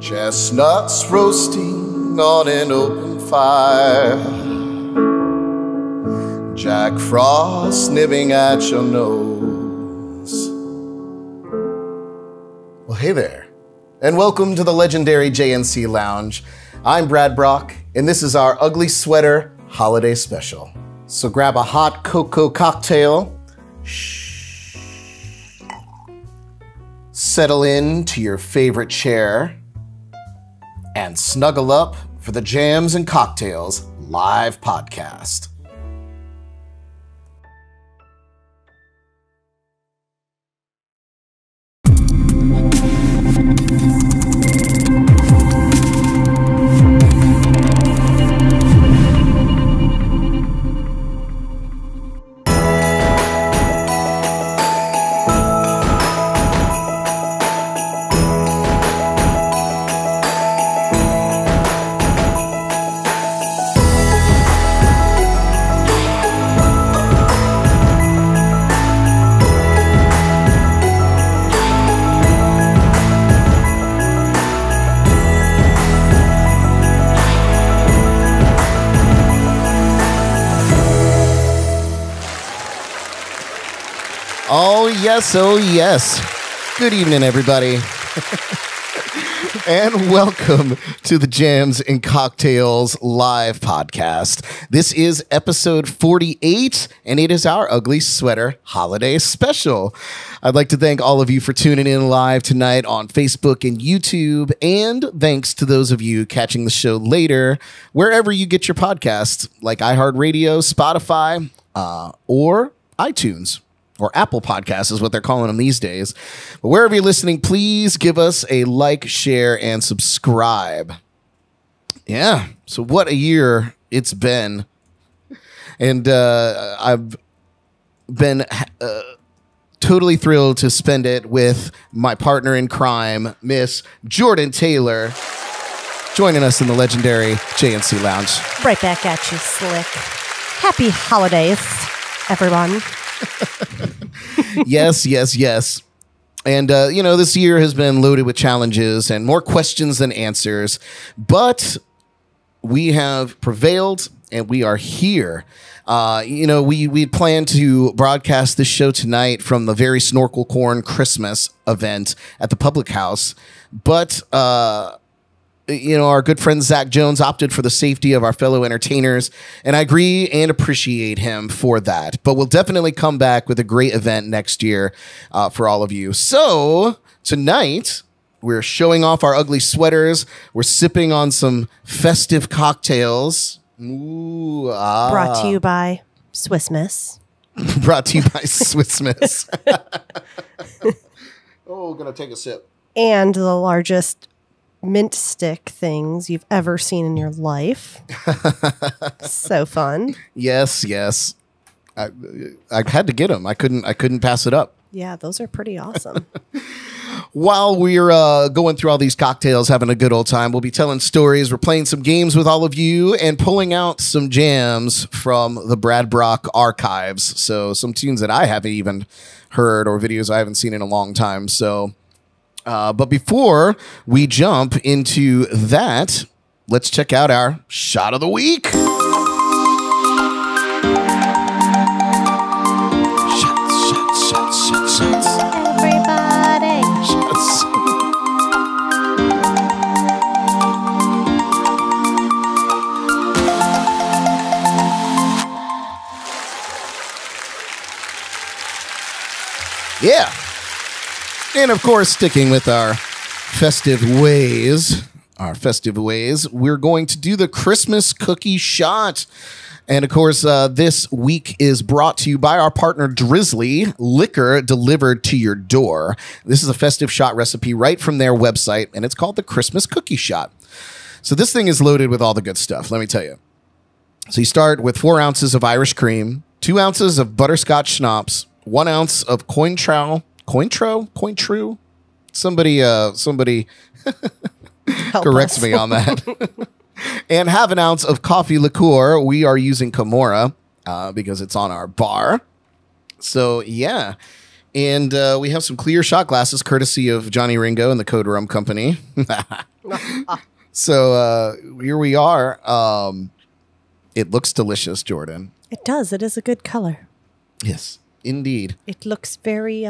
Chestnuts roasting on an open fire, Jack Frost nibbling at your nose. Well, hey there, and welcome to the legendary JNC Lounge. I'm Brad Brock, and this is our Ugly Sweater Holiday Special. So grab a hot cocoa cocktail, settle in to your favorite chair, and snuggle up for the Jams and Cocktails live podcast. Yes, oh yes. Good evening, everybody. And welcome to the Jams and Cocktails live podcast. This is episode 48, and it is our Ugly Sweater Holiday Special. I'd like to thank all of you for tuning in live tonight on Facebook and YouTube, and thanks to those of you catching the show later, wherever you get your podcasts, like iHeartRadio, Spotify, or iTunes. Or Apple Podcasts is what they're calling them these days. But wherever you're listening, please give us a like, share, and subscribe. Yeah, so what a year it's been. And I've been totally thrilled to spend it with my partner in crime, Miss Jordyn Taylor, joining us in the legendary JNC Lounge. Right back at you, Slick. Happy holidays, everyone. Yes, yes, yes. And, you know, this year has been loaded with challenges and more questions than answers, but we have prevailed and we are here. You know, we plan to broadcast this show tonight from the very Snorkelcorn Christmas event at the Public House, but you know, our good friend Zach Jones opted for the safety of our fellow entertainers, and I agree and appreciate him for that. But we'll definitely come back with a great event next year for all of you. So tonight we're showing off our ugly sweaters. We're sipping on some festive cocktails. Ooh, ah. Brought to you by Swiss Miss. Brought to you by Swiss Miss. Oh, gonna take a sip. And the largest mint stick things you've ever seen in your life. So fun. Yes, yes. I had to get them. I couldn't pass it up. Yeah, those are pretty awesome. While we're going through all these cocktails, having a good old time, we'll be telling stories. We're playing some games with all of you and pulling out some jams from the Brad Brock archives. So some tunes that I haven't even heard or videos I haven't seen in a long time. So but before we jump into that, let's check out our Shot of the Week. Shots, shots, shots, shots, shots. Everybody. Shots. Yeah. And of course, sticking with our festive ways, we're going to do the Christmas cookie shot. And of course, this week is brought to you by our partner, Drizzly, liquor delivered to your door. This is a festive shot recipe right from their website, and it's called the Christmas cookie shot. So this thing is loaded with all the good stuff, let me tell you. So you start with 4 ounces of Irish cream, 2 ounces of butterscotch schnapps, 1 ounce of Cointreau. Cointreau? Cointreau? Somebody corrects me on that. And half an ounce of coffee liqueur. We are using Kamora because it's on our bar. So, yeah. And we have some clear shot glasses courtesy of Johnny Ringo and the Code Rum Company. So here we are. It looks delicious, Jordyn. It does. It is a good color. Yes, indeed. It looks very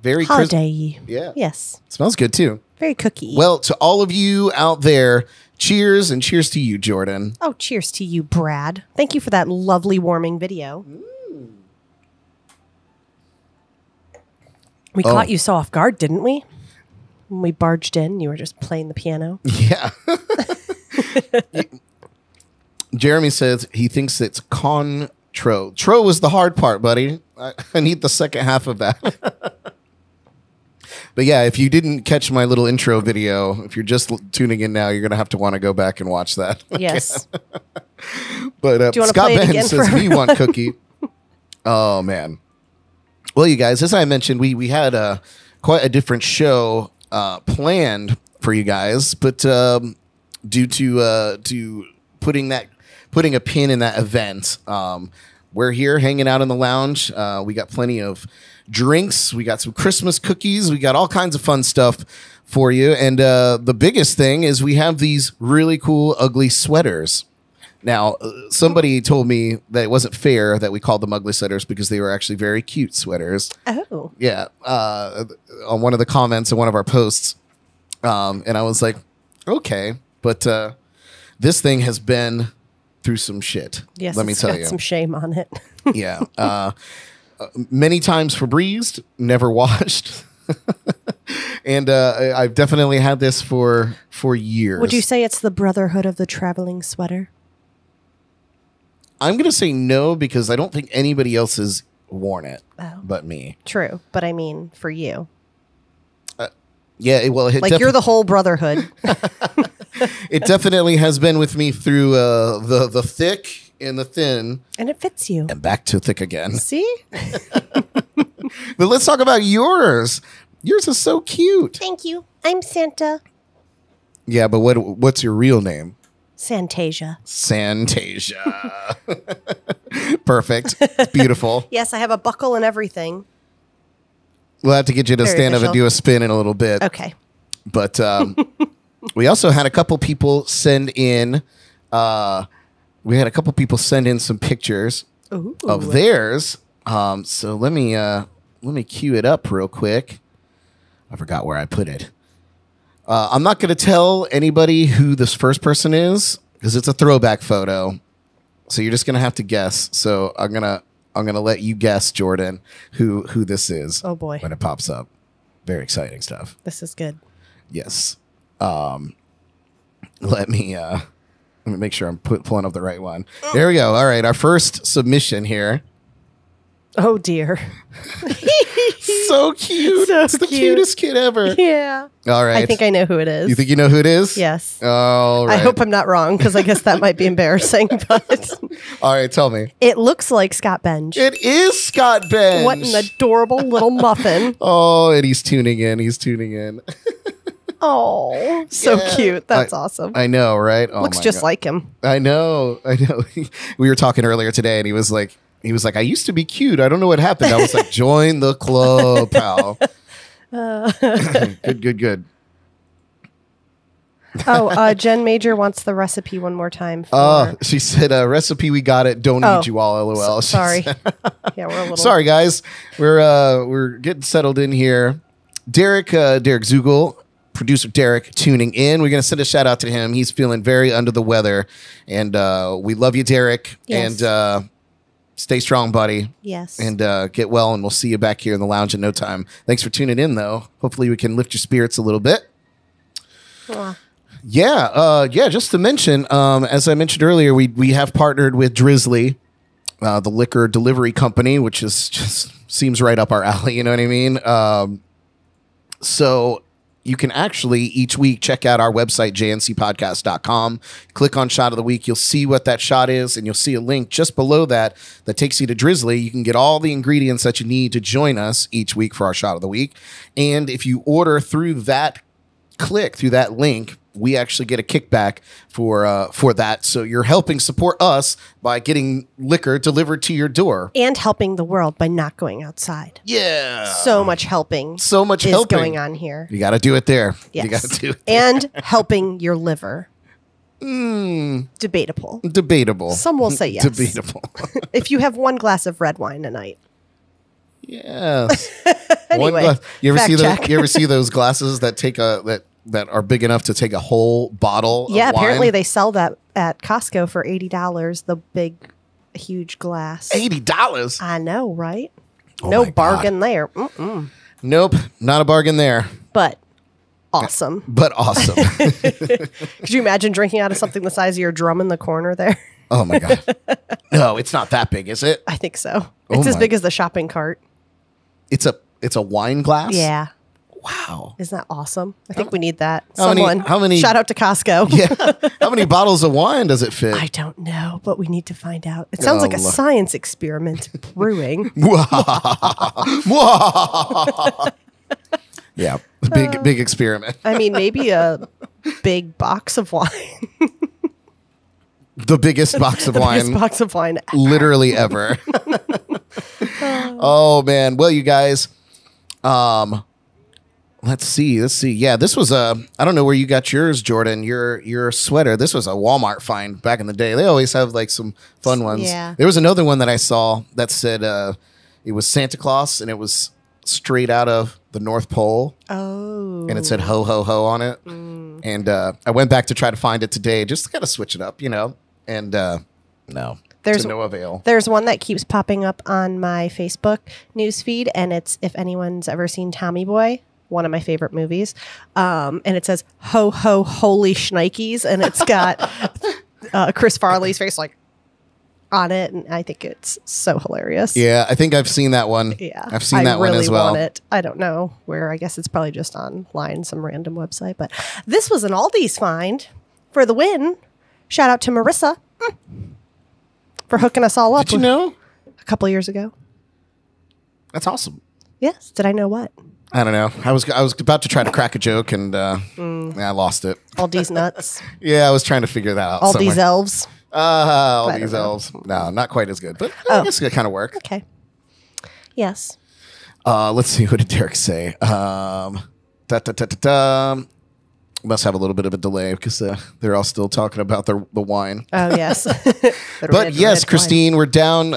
very holiday-y. Yeah. Yes. It smells good too. Very cookie-y. Well, to all of you out there, cheers, and cheers to you, Jordyn. Oh, cheers to you, Brad. Thank you for that lovely warming video. Mm. We caught you so off guard, didn't we? When we barged in, you were just playing the piano. Yeah. Jeremy says he thinks it's Cointreau. Tro was the hard part, buddy. I need the second half of that. But yeah, if you didn't catch my little intro video, if you're just tuning in now, you're going to have to want to go back and watch that. Yes. But Scott Benge says, we want cookie. Oh, man. Well, you guys, as I mentioned, we had quite a different show planned for you guys. But due to putting a pin in that event, we're here hanging out in the lounge. We got plenty of drinks. We got some Christmas cookies. We got all kinds of fun stuff for you. And the biggest thing is we have these really cool, ugly sweaters. Now, somebody told me that it wasn't fair that we called them ugly sweaters because they were actually very cute sweaters. Oh. Yeah. On one of the comments in one of our posts. And I was like, okay. But this thing has been through some shit. Yes, let me tell you. Some shame on it. Yeah. Many times Febrezed, never washed. And I've definitely had this for years. Would you say it's the brotherhood of the traveling sweater? I'm going to say no, because I don't think anybody else has worn it but me. True. But I mean, for you. Yeah. Well, it like you're the whole brotherhood. It definitely has been with me through the thick and the thin. And it fits you. And back to thick again. See? But let's talk about yours. Yours is so cute. Thank you. I'm Santa. Yeah, but what's your real name? Santasia. Santasia. Perfect. It's beautiful. Yes, I have a buckle and everything. We'll have to get you to stand up and do a spin in a little bit. Okay. But we also had a couple people send in... we had a couple people send in some pictures of theirs. So let me cue it up real quick. I forgot where I put it. I'm not going to tell anybody who this first person is because it's a throwback photo. So you're just going to have to guess. So I'm gonna let you guess, Jordyn, who this is. Oh boy! When it pops up, very exciting stuff. This is good. Yes. Let me make sure I'm pulling up the right one. There we go. All right. Our first submission here. Oh, dear. So cute. So it's the cutest kid ever. Yeah. All right. I think I know who it is. You think you know who it is? Yes. All right. I hope I'm not wrong because I guess that might be embarrassing. But all right. Tell me. It looks like Scott Benge. It is Scott Benge. What an adorable little muffin. Oh, and he's tuning in. He's tuning in. Oh, so cute. That's awesome. I know, right? Oh, looks just like him. I know. I know. We were talking earlier today and he was like, I used to be cute. I don't know what happened. I was like, join the club, pal. Good. Oh, Jen Major wants the recipe one more time. She said, recipe, we got it. Don't need you all, LOL. Sorry. Yeah, we're a little... Sorry, guys. We're getting settled in here. Derek Zugel. Producer Derek tuning in. We're going to send a shout out to him. He's feeling very under the weather. And we love you, Derek. Yes. And stay strong, buddy. Yes. And get well. And we'll see you back here in the lounge in no time. Thanks for tuning in, though. Hopefully we can lift your spirits a little bit. Aww. Yeah. Yeah. Just to mention, as I mentioned earlier, we have partnered with Drizzly, the liquor delivery company, which is just seems right up our alley. You know what I mean? So... You can actually each week check out our website, jncpodcast.com. Click on Shot of the Week. You'll see what that shot is, and you'll see a link just below that takes you to Drizzly. You can get all the ingredients that you need to join us each week for our Shot of the Week. And if you order through that link, we actually get a kickback for that. So you're helping support us by getting liquor delivered to your door. And helping the world by not going outside. Yeah. So much helping. So much helping going on here. You got to do it there. Yes. You got to do it there. And helping your liver. Mm. Debatable. Debatable. Some will say yes. Debatable. If you have one glass of red wine a night. Yes. Anyway, you ever see those glasses that take a that are big enough to take a whole bottle of wine? Yeah, apparently they sell that at Costco for $80, the big huge glass. $80? I know, right? Oh, no bargain there. Mm-mm. Nope, not a bargain there. But awesome. But awesome. Could you imagine drinking out of something the size of your drum in the corner there? Oh my God. No, it's not that big, is it? I think so. It's as big as the shopping cart. It's a wine glass? Yeah. Wow. Isn't that awesome? I think we need that. How many shout out to Costco. Yeah. How many bottles of wine does it fit? I don't know, but we need to find out. It sounds like a science experiment brewing. Yeah. Big experiment. I mean, maybe a big box of wine. The biggest box of wine. The biggest box of wine ever. Literally ever. Oh, man. Well, you guys, let's see. Yeah, this was a, I don't know where you got yours, Jordyn, your sweater. This was a Walmart find back in the day. They always have like some fun ones. Yeah. There was another one that I saw that said it was Santa Claus, and it was straight out of the North Pole. Oh. And it said ho, ho, ho on it. Mm. And I went back to try to find it today just to kind of switch it up, you know, and no. There's no avail. There's one that keeps popping up on my Facebook newsfeed, and it's if anyone's ever seen Tommy Boy, one of my favorite movies, and it says "Ho ho holy shnikes," and it's got Chris Farley's face like on it, and I think it's so hilarious. Yeah, I think I've seen that one. Yeah, I've seen that one as well. I really want it. I don't know where. I guess it's probably just online, some random website. But this was an Aldi's find for the win. Shout out to Marissa. Mm. For hooking us all up. Did you know? A couple of years ago. That's awesome. Yes. Did I know what? I don't know. I was about to try to crack a joke, and I lost it. Aldi's nuts. Yeah, I was trying to figure that out. Aldi's elves. Aldi's elves. No, not quite as good, but I guess it kind of worked. Okay. Yes. Let's see. What did Derek say? Must have a little bit of a delay because they're all still talking about the wine. Oh, yes. But yes, Christine, wine. We're down.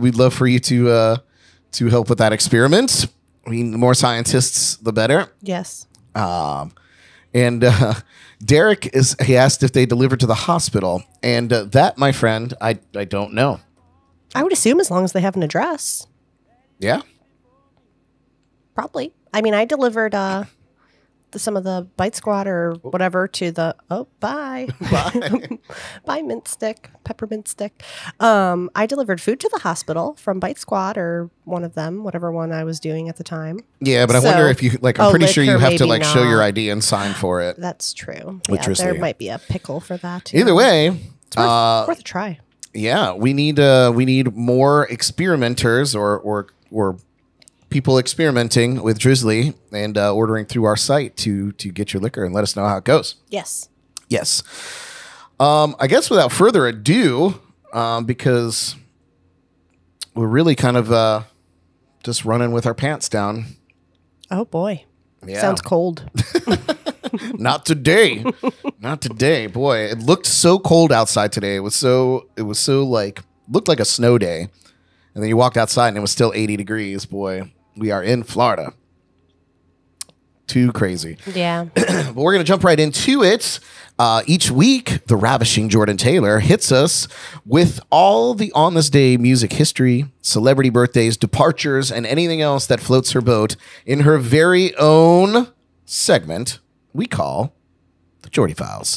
We'd love for you to help with that experiment. I mean, the more scientists, the better. Yes. And Derek, he asked if they delivered to the hospital. And that, my friend, I don't know. I would assume as long as they have an address. Yeah. Probably. I mean, I delivered... some of the Bite Squad or whatever to the mint stick, peppermint stick. I delivered food to the hospital from Bite Squad or one of them, whatever one I was doing at the time. Yeah, but I wonder if you like. I'm pretty sure you have to like show your ID and sign for it. That's true. Yeah, there might be a pickle for that too. Either way, it's worth a try. Yeah, we need more experimenters or people experimenting with Drizzly and ordering through our site to get your liquor and let us know how it goes. Yes. Yes. I guess without further ado, because we're really kind of just running with our pants down. Oh, boy. Yeah. Sounds cold. Not today. Not today. Boy, it looked so cold outside today. It was so like, looked like a snow day. And then you walked outside and it was still 80 degrees. Boy, we are in Florida. Too crazy. Yeah. But we're going to jump right into it. Each week, the ravishing Jordyn Taylor hits us with all the on this day music history, celebrity birthdays, departures, and anything else that floats her boat in her very own segment we call the Jordy Files.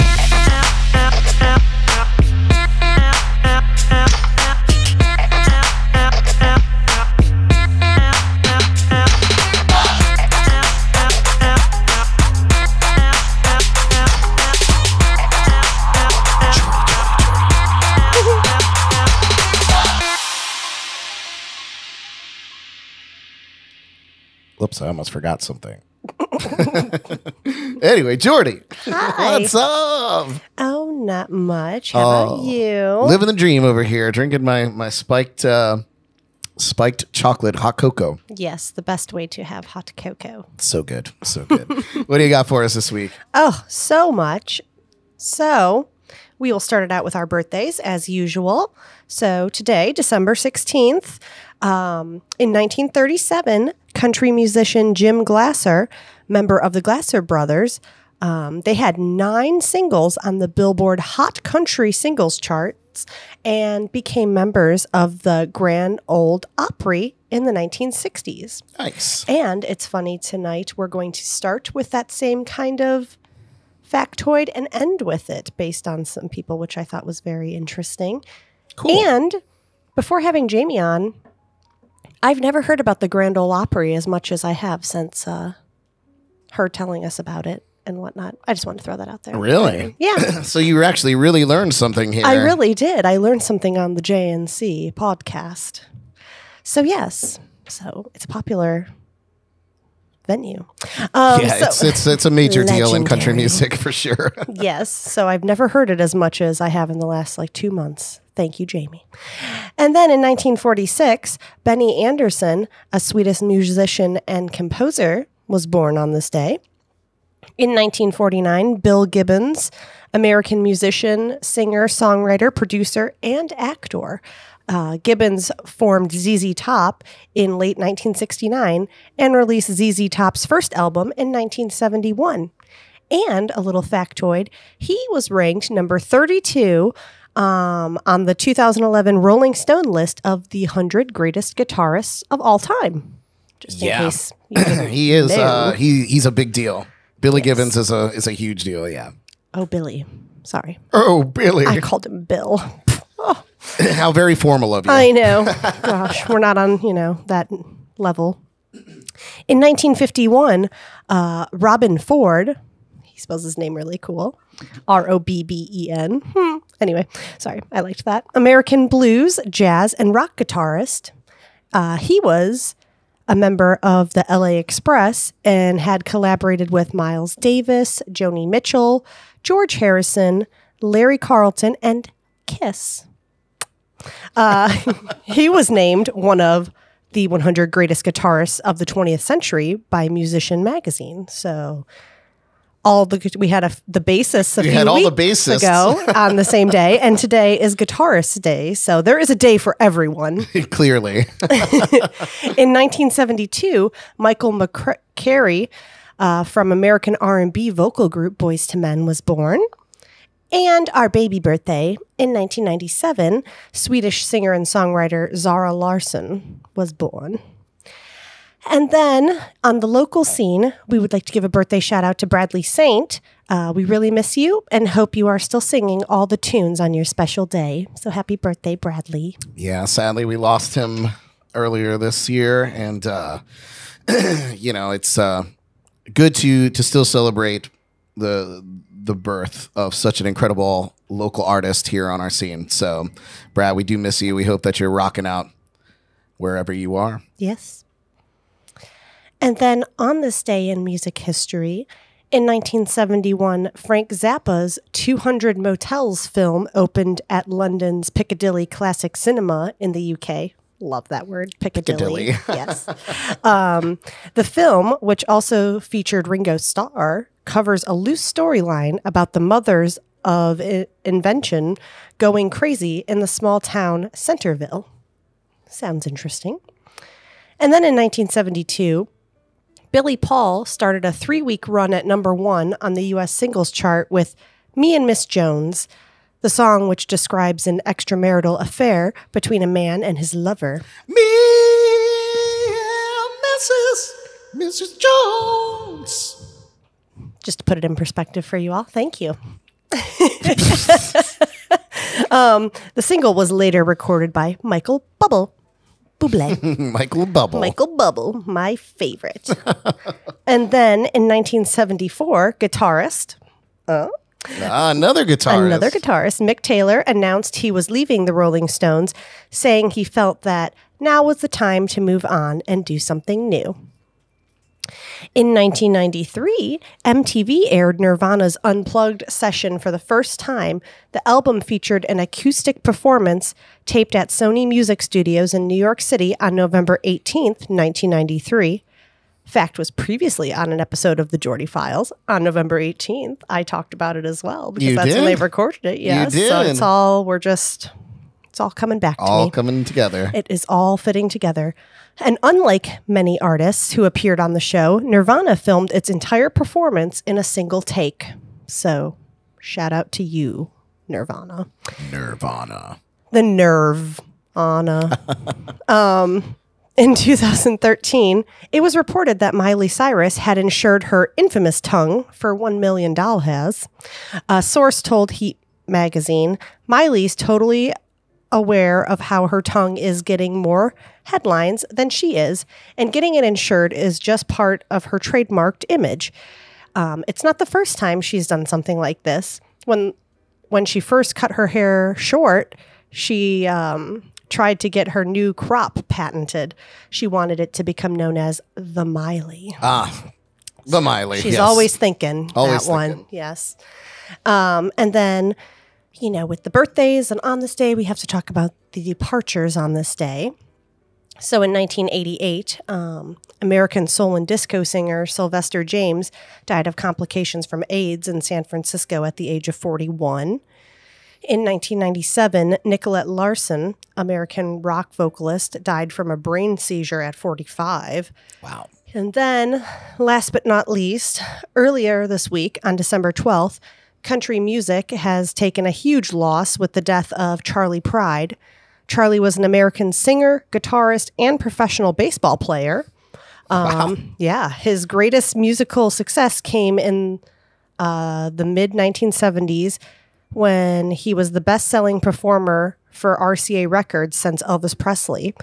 Oops, I almost forgot something. Anyway, Jordyn, hi. What's up? Oh, not much. How about you? Living the dream over here, drinking my spiked chocolate hot cocoa. Yes, the best way to have hot cocoa. So good, so good. What do you got for us this week? Oh, so much. So we will start it out with our birthdays as usual. So today, December 16th, in 1937, country musician Jim Glasser, member of the Glasser Brothers, they had 9 singles on the Billboard Hot Country Singles charts and became members of the Grand Ole Opry in the 1960s. Nice. And it's funny, tonight we're going to start with that same kind of factoid and end with it based on some people, which I thought was very interesting. Cool. And before having Jamie on, I've never heard about the Grand Ole Opry as much as I have since her telling us about it and whatnot. I just want to throw that out there. Really? Yeah. So you actually really learned something here. I really did. I learned something on the JNC podcast. So yes. So it's a popular venue. Yeah, so it's a major deal in country music for sure. Yes. So I've never heard it as much as I have in the last like 2 months. Thank you, Jamie. And then in 1946, Benny Anderson, a Swedish musician and composer, was born on this day. In 1949, Bill Gibbons, American musician, singer, songwriter, producer, and actor. Gibbons formed ZZ Top in late 1969 and released ZZ Top's first album in 1971. And a little factoid, he was ranked number 32 on the 2011 Rolling Stone list of the 100 greatest guitarists of all time. Just in case you didn't he is know. He's a big deal. Billy Gibbons is a huge deal. Yeah. Oh, Billy. Sorry. Oh, Billy. I called him Bill. Oh. How very formal of you. I know. Gosh, we're not on that level. In 1951, Robin Ford. He spells his name really cool. R-O-B-B-E-N. Anyway, sorry. I liked that. American blues, jazz, and rock guitarist. He was a member of the LA Express and had collaborated with Miles Davis, Joni Mitchell, George Harrison, Larry Carlton, and Kiss. He was named one of the 100 greatest guitarists of the 20th century by Musician Magazine. So... we had the bassists a few weeks ago on the same day, and today is Guitarist Day, so there is a day for everyone. Clearly. In 1972, Michael McCary from American R&B vocal group Boyz II Men was born. And our baby birthday, in 1997, Swedish singer and songwriter Zara Larsson was born. And then on the local scene, we would like to give a birthday shout out to Bradley Saint. We really miss you and hope you are still singing all the tunes on your special day. So happy birthday, Bradley. Yeah, sadly, we lost him earlier this year. And, it's good to still celebrate the birth of such an incredible local artist here on our scene. So, Brad, we do miss you. We hope that you're rocking out wherever you are. Yes. And then on this day in music history, in 1971, Frank Zappa's 200 Motels film opened at London's Piccadilly Classic Cinema in the UK. Love that word, Piccadilly. Yes. The film, which also featured Ringo Starr, covers a loose storyline about the mothers of invention going crazy in the small town Centerville. Sounds interesting. And then in 1972... Billy Paul started a 3-week run at #1 on the U.S. singles chart with Me and Miss Jones, the song which describes an extramarital affair between a man and his lover. Me and Mrs. Jones. Just to put it in perspective for you all, thank you. The single was later recorded by Michael Bublé. Michael Bublé, my favorite. And then in 1974, guitarist. Another guitarist, Mick Taylor, announced he was leaving the Rolling Stones, saying he felt that now was the time to move on and do something new. In 1993, MTV aired Nirvana's Unplugged session for the first time. The album featured an acoustic performance taped at Sony Music Studios in New York City on November 18th, 1993. Fact was previously on an episode of the Jordie Files on November 18th. I talked about it as well because when they recorded it. Yes, you did. So it's all it's all coming back to me. All coming together. It is all fitting together. And unlike many artists who appeared on the show, Nirvana filmed its entire performance in a single take. So shout out to you, Nirvana. Nirvana. The Nirvana. In 2013, it was reported that Miley Cyrus had insured her infamous tongue for $1 million. A source told Heat magazine, Miley's totally aware of how her tongue is getting more headlines than she is, and getting it insured is just part of her trademarked image. It's not the first time she's done something like this. When she first cut her hair short, she tried to get her new crop patented. She wanted it to become known as the Miley. Ah, the Miley. So she's always thinking that one. Yes. And then, you know, with the birthdays and on this day, we have to talk about the departures on this day. So in 1988, American soul and disco singer Sylvester James died of complications from AIDS in San Francisco at the age of 41. In 1997, Nicolette Larson, American rock vocalist, died from a brain seizure at 45. Wow. And then, last but not least, earlier this week, on December 12th, country music has taken a huge loss with the death of Charlie Pride. Charlie was an American singer, guitarist, and professional baseball player. Wow. Yeah, his greatest musical success came in the mid-1970s, when he was the best-selling performer for RCA Records since Elvis Presley.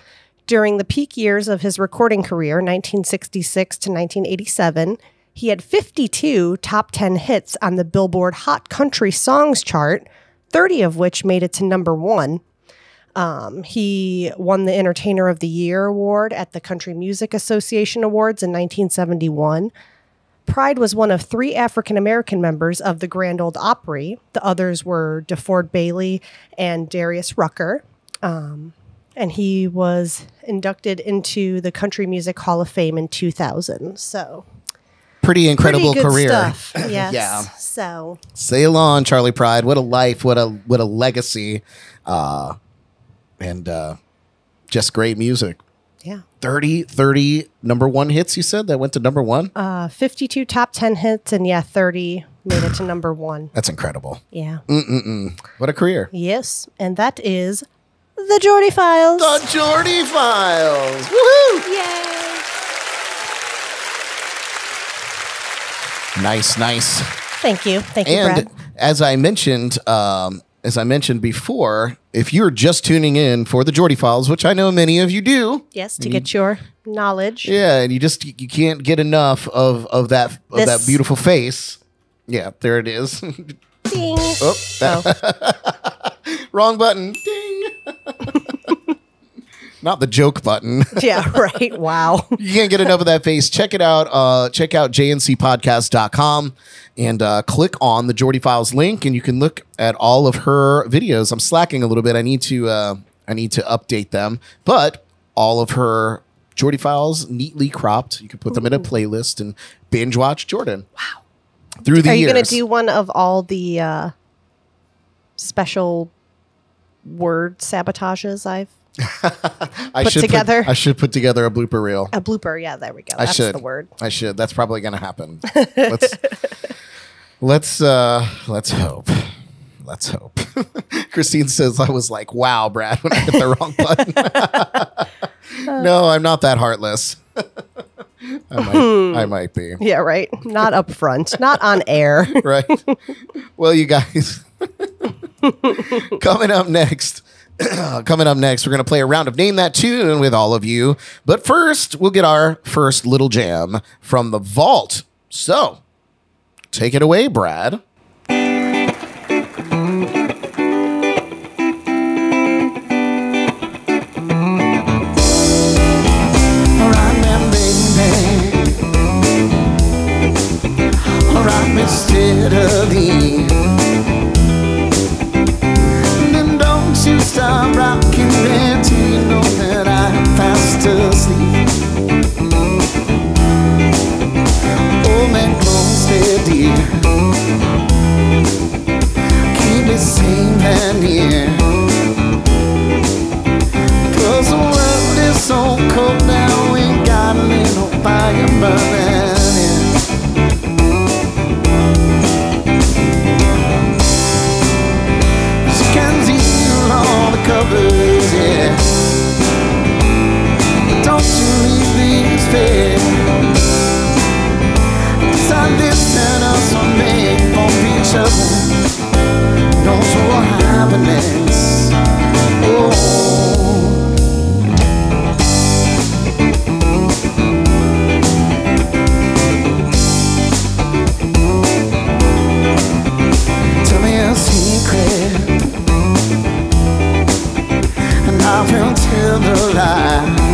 During the peak years of his recording career, 1966 to 1987, he had 52 top 10 hits on the Billboard Hot Country Songs chart, 30 of which made it to #1. He won the Entertainer of the Year award at the Country Music Association Awards in 1971. Pride was one of 3 African-American members of the Grand Ole Opry. The others were DeFord Bailey and Darius Rucker. And he was inducted into the Country Music Hall of Fame in 2000. So pretty incredible career. Stuff. Yes. Yeah. So sail on, Charlie Pride. What a life. What a legacy. And just great music. Yeah. 30 #1 hits, you said, that went to #1? 52 top 10 hits, and yeah, 30 made it to #1. That's incredible. Yeah. What a career. Yes, and that is the Jordie Files. The Jordie Files. Woohoo! Yay! Nice, nice. Thank you. Thank you, Brad. And as I mentioned before, if you're just tuning in for the Jordie Files, which I know many of you do. Yes, to get your knowledge. Yeah, and you can't get enough of that beautiful face. Yeah, there it is. Ding. Oh. Wrong button. Ding. Not the joke button. Yeah, right. Wow. You can't get enough of that face. Check it out. Check out jncpodcast.com and click on the Jordie Files link, and you can look at all of her videos. I'm slacking a little bit. I need to update them, but all of her Jordie Files neatly cropped. You can put them in a playlist and binge watch Jordyn. Wow. Through the years. Are you going to do one of all the special word sabotages I've I should put together a blooper reel. A blooper, yeah, there we go. That's the word. That's probably going to happen. Let's hope. Let's hope. Christine says, I was like, wow, Brad, when I hit the wrong button. No, I'm not that heartless. I might be. Yeah, right. Not up front. Not on air. Right. Well, you guys, coming up next, we're going to play a round of Name That Tune with all of you. But first, we'll get our first little jam from the vault. So, take it away, Brad. instead of the end. Then don't you stop rocking there till you know that I'm fast asleep. Hold me close there, dear. Keep it sane and near. 'Cause the world is so cold now, we got a little fire burning. Covers, yeah. Don't you leave these fair. 'Cause I listen to some made for each other. Don't you know what happiness? Oh. Tell me a secret. I will tell the lie.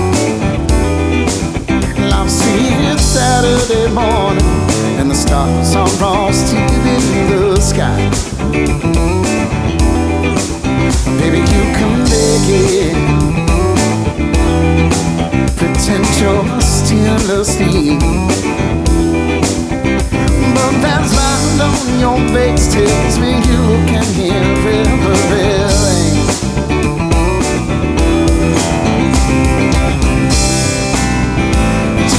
And I've seen it Saturday morning, and the stars are roasting in the sky. Baby, you can make it. Pretend you're still asleep, but that light on your face tells me you can hear everything.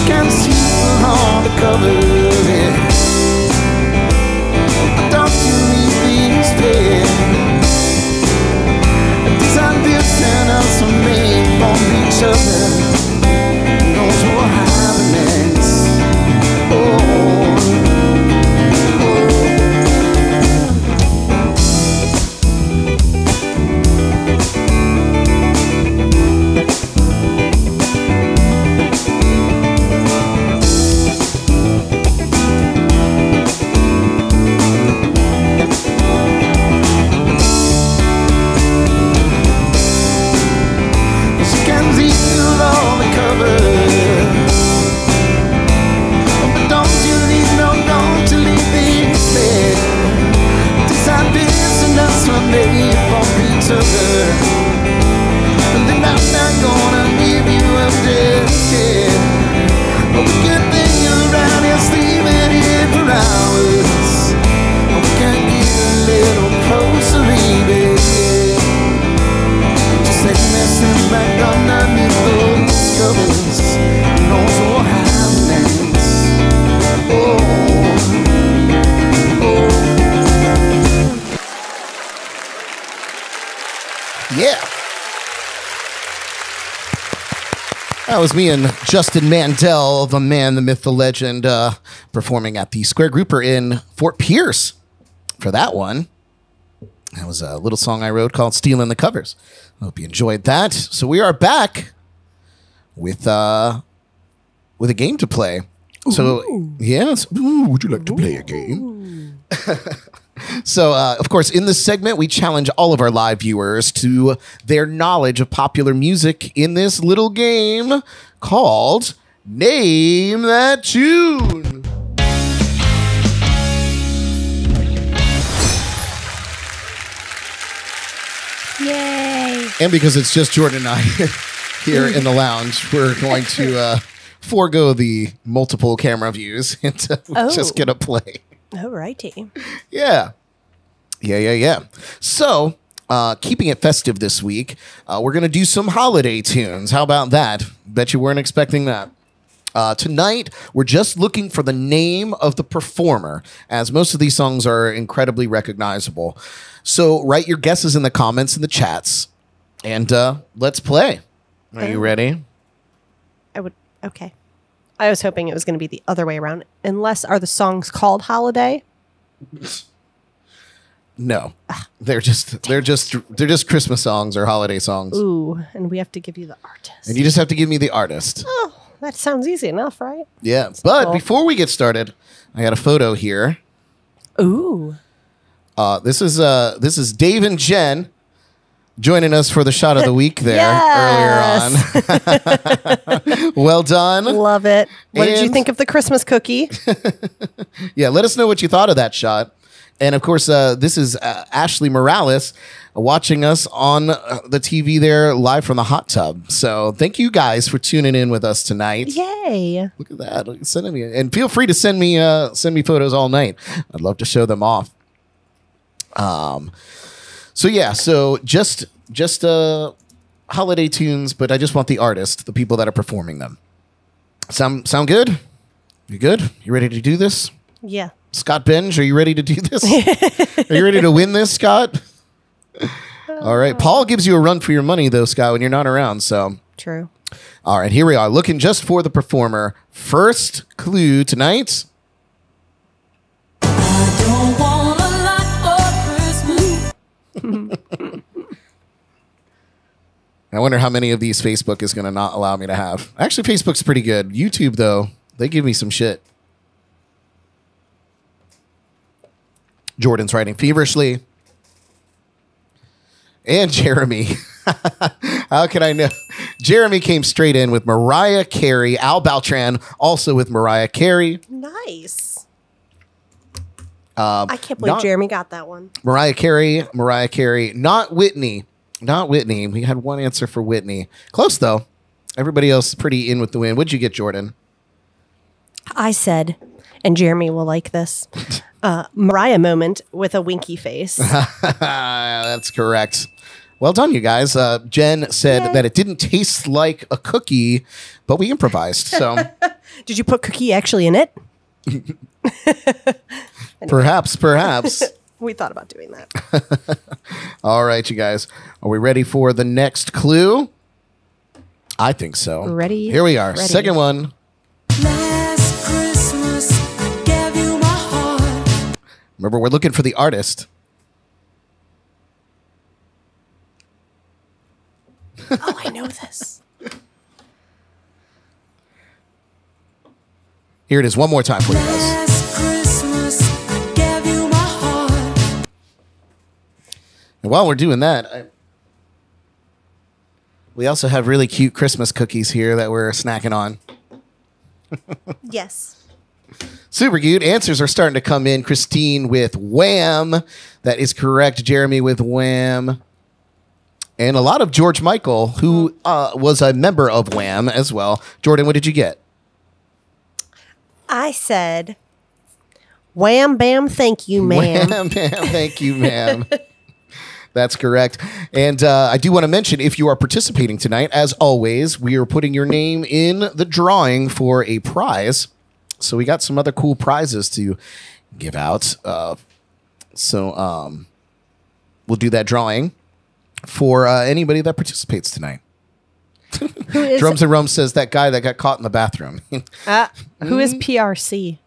Can't see all the covers, yeah. Don't you leave these there. 'Cause I listen to some made for each other. Knows what happiness. Oh, was me and Justin Mandel, the man, the myth, the legend, performing at the Square Grouper in Fort Pierce for that one. That was a little song I wrote called Stealing the Covers. I hope you enjoyed that. So we are back with a game to play. Ooh. So, yes. Ooh, would you like to play a game? So, of course, in this segment, we challenge all of our live viewers to their knowledge of popular music in this little game called Name That Tune. Yay. And because it's just Jordyn and I here in the lounge, we're going to forego the multiple camera views and just get a play. Alrighty. Yeah. Yeah. So, keeping it festive this week, we're going to do some holiday tunes. How about that? Bet you weren't expecting that. Tonight, we're just looking for the name of the performer, as most of these songs are incredibly recognizable. So, write your guesses in the comments and the chats, and let's play. Are you ready? Okay. I was hoping it was going to be the other way around. Unless, are the songs called Holiday? No, they're just Christmas songs or holiday songs. Ooh, and we have to give you the artist. And you just have to give me the artist. Oh, that sounds easy enough, right? Yeah, that's but cool. Before we get started, I got a photo here. Ooh, this is Dave and Jen joining us for the shot of the week there earlier on. Well done. Love it. What did you think of the Christmas cookie? Yeah, let us know what you thought of that shot. And, of course, this is Ashley Morales watching us on the TV there live from the hot tub. So thank you guys for tuning in with us tonight. Yay. Look at that. Look, sending me, and feel free to send me photos all night. I'd love to show them off. So, yeah. So just holiday tunes, but I just want the artist, the people that are performing them. Sound good? You good? You ready to do this? Yeah. Scott Benge, are you ready to do this? Are you ready to win this, Scott? All right. Paul gives you a run for your money, though, Scott, when you're not around. So true. All right. Here we are, looking just for the performer. First clue tonight. I don't want a lot for Christmas. I wonder how many of these Facebook is going to not allow me to have. Actually, Facebook's pretty good. YouTube, though, they give me some shit. Jordan's writing feverishly. And Jeremy. How can I know? Jeremy came straight in with Mariah Carey. Al Beltran also with Mariah Carey. Nice. I can't believe Jeremy got that one. Mariah Carey. Not Whitney. We had one answer for Whitney. Close, though. Everybody else pretty in with the win. What'd you get, Jordan? I said, and Jeremy will like this, Mariah moment with a winky face. That's correct. Well done, you guys. Jen said that it didn't taste like a cookie, but we improvised. So, did you put cookie actually in it? Perhaps. We thought about doing that. All right, you guys. Are we ready for the next clue? I think so. Ready? Here we are. Ready. Second one. Remember, we're looking for the artist. Oh, I know this. Here it is one more time for you guys. Last Christmas, I gave you my heart. And while we're doing that, we also have really cute Christmas cookies here that we're snacking on. Yes. Super cute. Answers are starting to come in. Christine with Wham. That is correct. Jeremy with Wham. And a lot of George Michael, who was a member of Wham as well. Jordan, what did you get? I said, Wham, bam, thank you, ma'am. Wham, bam, thank you, ma'am. That's correct. And I do want to mention, if you are participating tonight, as always, we are putting your name in the drawing for a prize. So we got some other cool prizes to give out. So we'll do that drawing for anybody that participates tonight. Drums and Rum says that guy that got caught in the bathroom. Who is PRC?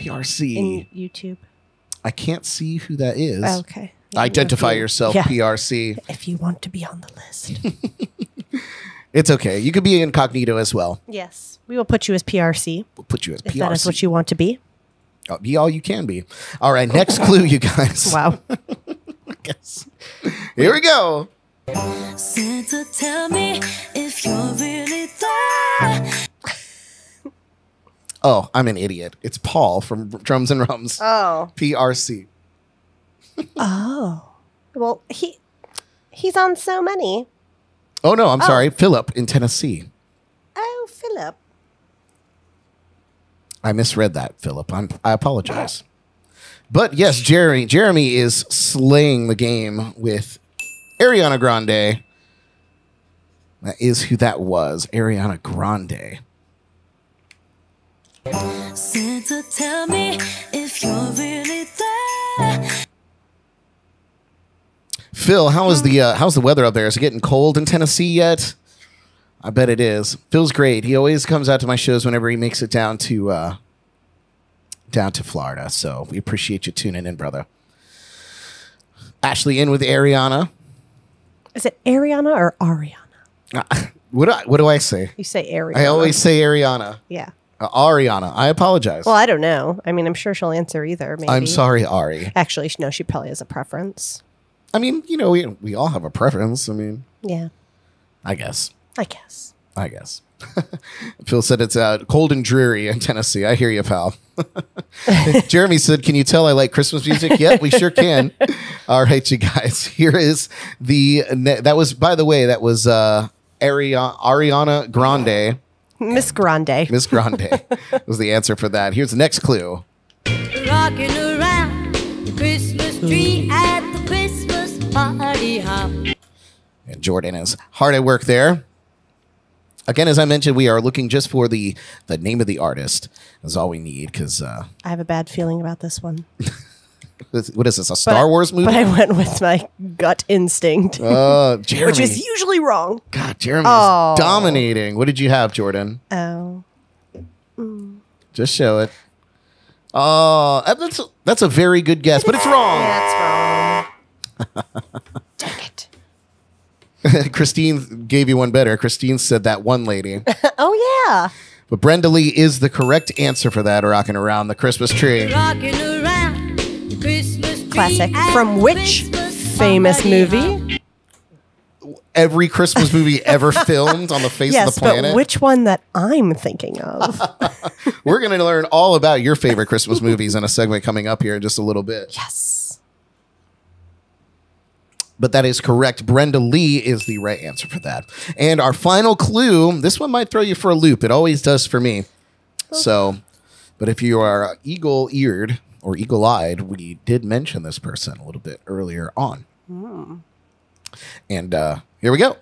PRC. In YouTube. I can't see who that is. Oh, okay. Identify yourself, PRC. If you want to be on the list. It's okay. You could be incognito as well. Yes. We will put you as PRC. We'll put you as PRC. If that is what you want to be. Oh, be all you can be. All right. Next clue, you guys. Wow. Yes. Here we go. Santa, tell me if you're really there. Oh, I'm an idiot. It's Paul from Drums and Rums. Oh. PRC. Oh. Well, he's on so many. Oh, no, I'm sorry. Philip in Tennessee. Oh, Philip. I misread that, Philip. I apologize. But yes, Jeremy is slaying the game with Ariana Grande. That is who that was, Ariana Grande. Santa, tell me if you're really there. Phil, how's the weather up there? Is it getting cold in Tennessee yet? I bet it is. Phil's great. He always comes out to my shows whenever he makes it down to Florida. So we appreciate you tuning in, brother. Ashley in with Ariana. Is it Ariana or Ariana? What do I say? You say Ariana. I always say Ariana. Yeah. Ariana. I apologize. Well, I don't know. I mean, I'm sure she'll answer either. Maybe. I'm sorry, Ari. Actually, no. She probably has a preference. I mean, you know, we all have a preference. I mean, yeah, I guess. Phil said it's cold and dreary in Tennessee. I hear you, pal. Jeremy said, can you tell I like Christmas music? Yep, we sure can. All right, you guys, here is the, that was, by the way, that was Ariana Grande. Miss Grande was the answer for that. Here's the next clue. Rocking around the Christmas tree at the Christmas party hop. And Jordyn is hard at work there. Again, as I mentioned, we are looking just for the name of the artist. That's all we need, because I have a bad feeling about this one. What is this, a Star Wars movie? But I went with my gut instinct, Jeremy. Which is usually wrong. God, Jeremy is dominating. What did you have, Jordyn? Oh, just show it. Oh, that's a very good guess, but it's wrong. Yeah, that's wrong. Dang it. Christine gave you one better. Christine said that one lady. Oh, yeah. But Brenda Lee is the correct answer for that, Rocking Around the Christmas Tree. Rocking around the Christmas tree. Classic. From which famous movie? Every Christmas movie ever filmed on the face of the planet. Yes, but which one that I'm thinking of? We're going to learn all about your favorite Christmas movies in a segment coming up here in just a little bit. Yes. But that is correct. Brenda Lee is the right answer for that. And our final clue, this one might throw you for a loop. It always does for me. Okay. So, but if you are eagle-eared or eagle-eyed, we did mention this person a little bit earlier on. Mm. And here we go.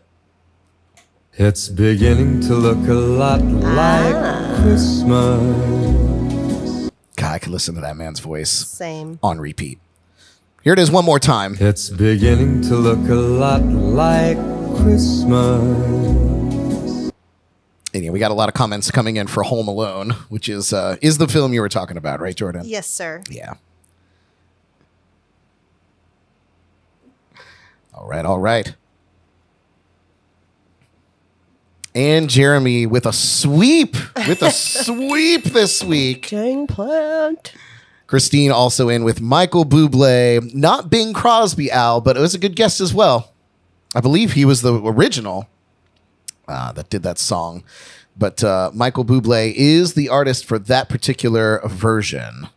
It's beginning to look a lot like Christmas. God, I could listen to that man's voice on repeat. Here it is one more time. It's beginning to look a lot like Christmas. And yeah, we got a lot of comments coming in for Home Alone, which is the film you were talking about, right, Jordyn? Yes, sir. Yeah. All right, all right. And Jeremy with a sweep, this week. Dang plant. Christine also in with Michael Bublé, not Bing Crosby, Al, but it was a good guess as well. I believe he was the original that did that song. But Michael Bublé is the artist for that particular version.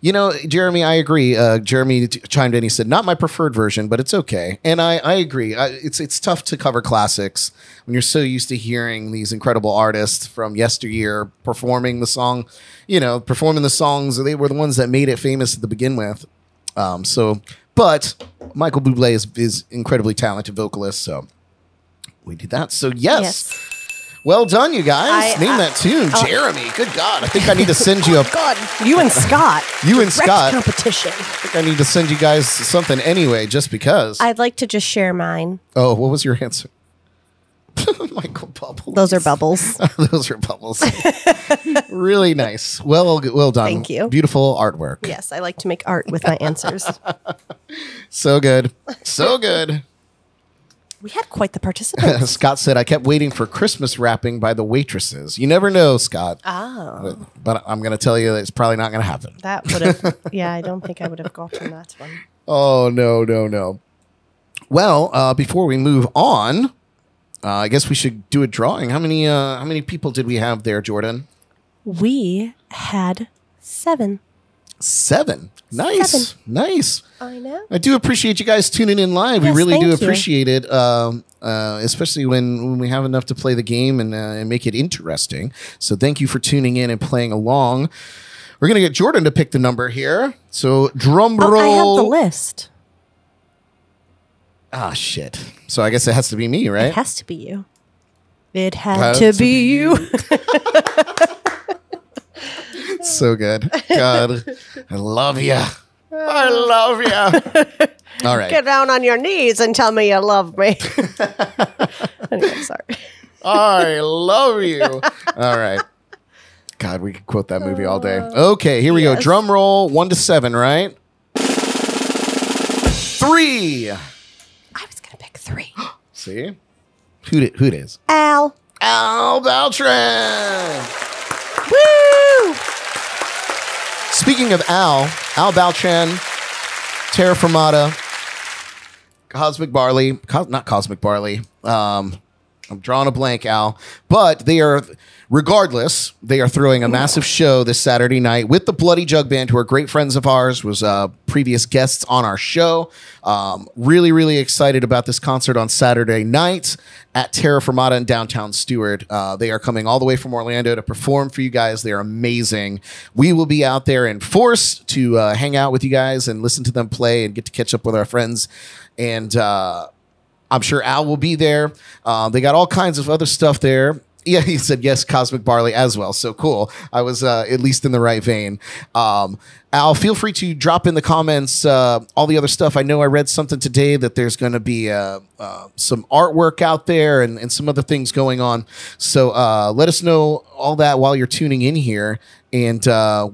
You know, Jeremy, I agree. Jeremy chimed in. He said, not my preferred version, but it's okay. And I agree. It's tough to cover classics when you're so used to hearing these incredible artists from yesteryear performing the song, you know, performing the songs. They were the ones that made it famous to begin with. But Michael Bublé is incredibly talented vocalist. So we did that. So yes. Well done, you guys. Name that tune, Jeremy. Good God. I think I need to send you a... God, you and Scott. You and Scott. Competition. I think I need to send you guys something anyway, just because. I'd like to just share mine. Oh, what was your answer? Michael Bubbles. Those are bubbles. Those are bubbles. Really nice. Well done. Thank you. Beautiful artwork. Yes, I like to make art with my answers. So good. So good. We had quite the participants. Scott said, I kept waiting for Christmas wrapping by the waitresses. You never know, Scott. Oh. But I'm going to tell you that it's probably not going to happen. That would have, yeah, I don't think I would have gotten that one. Oh, no, no, no. Well, before we move on, I guess we should do a drawing. How many people did we have there, Jordyn? We had 7. 7. Nice. 7. Nice. I know. I do appreciate you guys tuning in live. Yes, we really do appreciate it, especially when we have enough to play the game and make it interesting. So thank you for tuning in and playing along. We're going to get Jordyn to pick the number here. So drum roll. I have the list. Ah, shit. So I guess it has to be me, right? It has to be you. It had to be you. So good. God, I love you. I love you. All right. Get down on your knees and tell me you love me. Anyway, sorry. I love you. All right. God, we could quote that movie all day. Okay, here we go. Drum roll, 1 to 7, right? 3. I was going to pick 3. See? Who it is? Al. Al Beltran. Woo! Speaking of Al Beltran, terraformata, cosmic barley, not cosmic barley. I'm drawing a blank, Al. But they are, regardless, they are throwing a massive show this Saturday night with the Bloody Jug Band, who are great friends of ours, was previous guests on our show. Really, really excited about this concert on Saturday night at terraformata in downtown Stewart. They are coming all the way from Orlando to perform for you guys. They're amazing. We will be out there in force to hang out with you guys and listen to them play and get to catch up with our friends. And I'm sure Al will be there. They got all kinds of other stuff there. Yeah, he said, yes, cosmic barley as well. So cool. I was at least in the right vein. Al, feel free to drop in the comments all the other stuff. I know I read something today that there's going to be some artwork out there and some other things going on. So let us know all that while you're tuning in here. And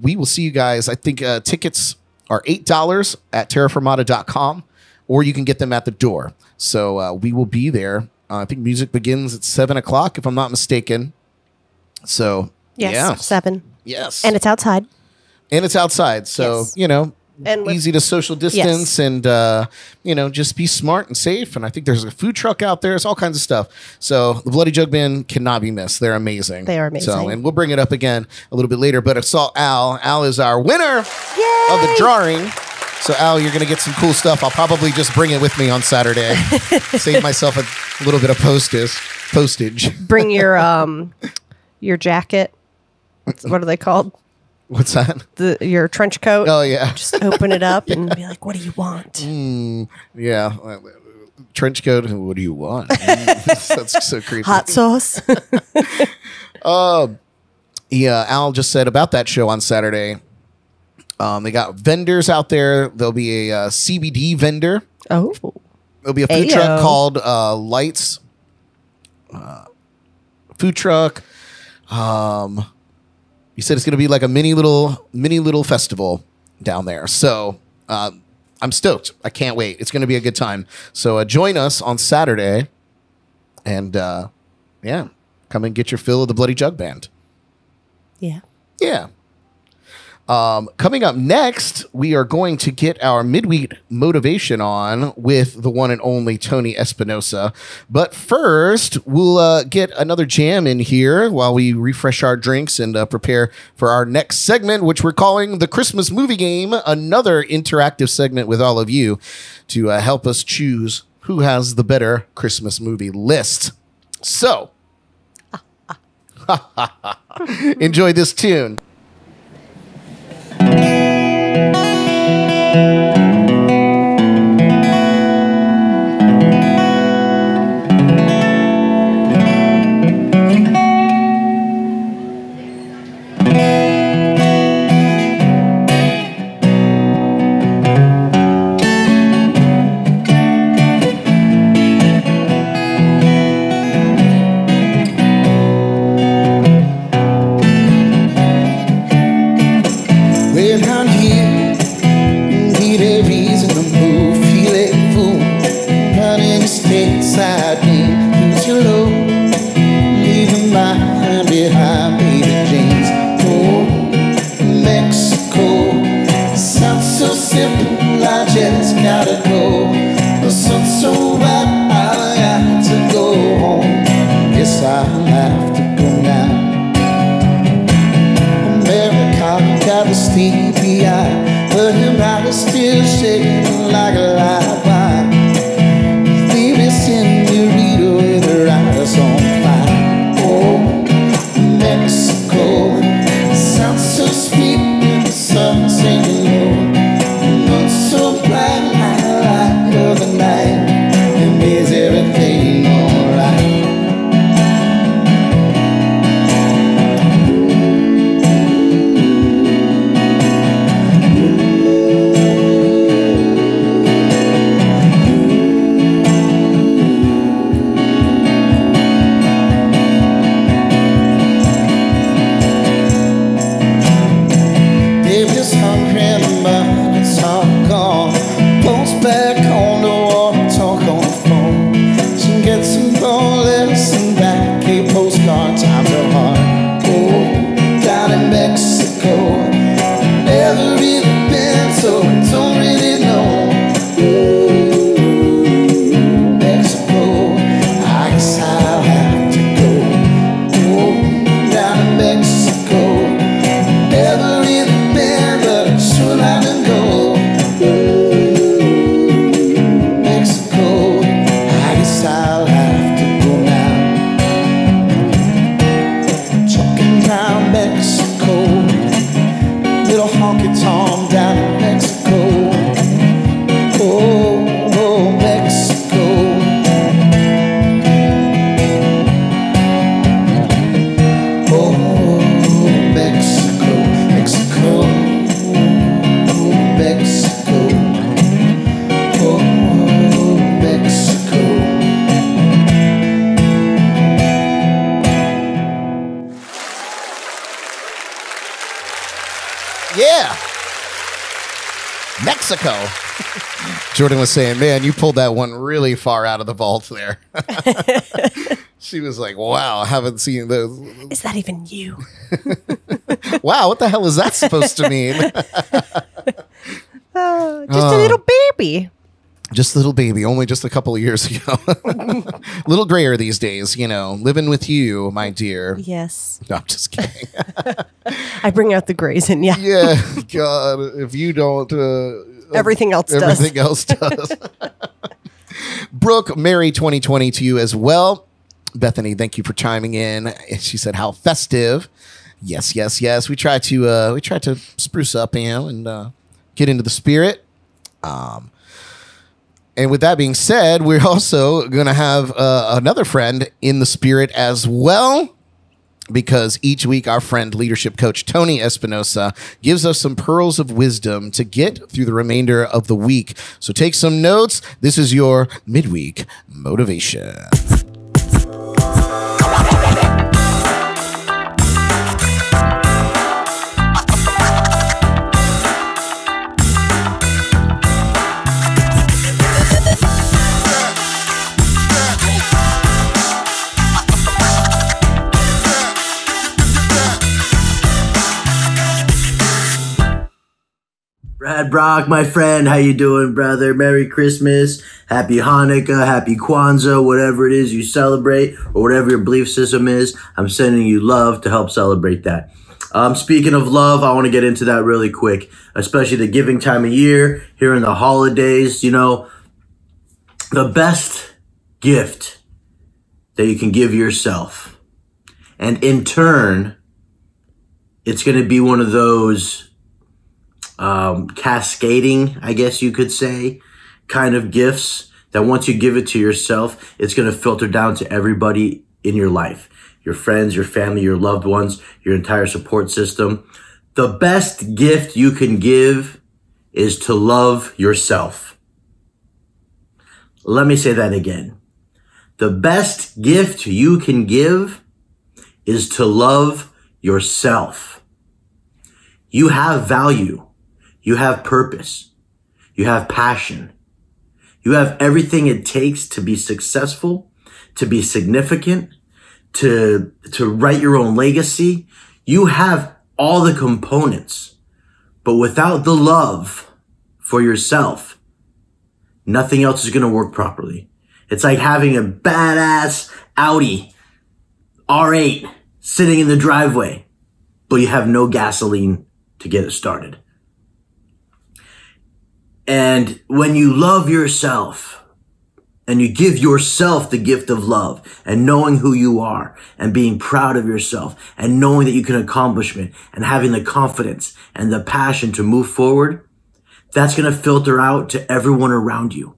we will see you guys. I think tickets are $8 at terraformata.com, or you can get them at the door. So we will be there. I think music begins at 7 o'clock, if I'm not mistaken. So yes, yeah. 7. Yes, and it's outside. And it's outside, so yes. You know, and easy to social distance, yes. And you know, just be smart and safe. And I think there's a food truck out there. It's all kinds of stuff. So the Bloody Jug Band cannot be missed. They're amazing. They are amazing. So, and we'll bring it up again a little bit later. But I saw Al. Al is our winner of the drawing. So, Al, you're going to get some cool stuff. I'll probably just bring it with me on Saturday. Save myself a little bit of postage. Bring your jacket. What are they called? What's that? Your trench coat. Oh, yeah. Just open it up and be like, what do you want? Yeah. Trench coat. What do you want? That's so creepy. Hot sauce. Yeah, Al just said about that show on Saturday. They got vendors out there. There'll be a CBD vendor. Oh. There'll be a food truck called Lights. Food truck. You said it's going to be like a mini little festival down there. So I'm stoked. I can't wait. It's going to be a good time. So join us on Saturday. And, yeah, come and get your fill of the Bloody Jug Band. Yeah. Yeah. Coming up next, we are going to get our midweek motivation on with the one and only Tony Espinosa. But first, we'll get another jam in here while we refresh our drinks and prepare for our next segment, which we're calling the Christmas Movie Game, another interactive segment with all of you to help us choose who has the better Christmas movie list. So, enjoy this tune. Mexico. Jordyn was saying, man, you pulled that one really far out of the vault there. She was like, wow, I haven't seen those. Is that even you? Wow, what the hell is that supposed to mean? Oh, just a little baby. Just a little baby, only just a couple of years ago. Little grayer these days, you know, living with you, my dear. Yes. No, I'm just kidding. I bring out the grays in you. Yeah, God, if you don't... Everything else does. Brooke, Merry 2020 to you as well. Bethany, thank you for chiming in. She said, how festive. Yes, yes, yes. We try to spruce up, you know, and get into the spirit. And with that being said, we're also going to have another friend in the spirit as well, because each week our friend, leadership coach Tony Espinosa, gives us some pearls of wisdom to get through the remainder of the week. So take some notes. This is your midweek motivation. Brad Brock, my friend, how you doing, brother? Merry Christmas, Happy Hanukkah, Happy Kwanzaa, whatever it is you celebrate or whatever your belief system is, I'm sending you love to help celebrate that. Speaking of love, I want to get into that really quick, especially the giving time of year, here in the holidays. You know, the best gift that you can give yourself, and in turn, it's going to be one of those cascading, I guess you could say, kind of gifts that once you give it to yourself, it's going to filter down to everybody in your life, your friends, your family, your loved ones, your entire support system. The best gift you can give is to love yourself. Let me say that again. The best gift you can give is to love yourself. You have value. You have purpose. You have passion. You have everything it takes to be successful, to be significant, to write your own legacy. You have all the components, but without the love for yourself, nothing else is going to work properly. It's like having a badass Audi R8 sitting in the driveway, but you have no gasoline to get it started. And when you love yourself and you give yourself the gift of love and knowing who you are and being proud of yourself and knowing that you can accomplish it and having the confidence and the passion to move forward, that's going to filter out to everyone around you.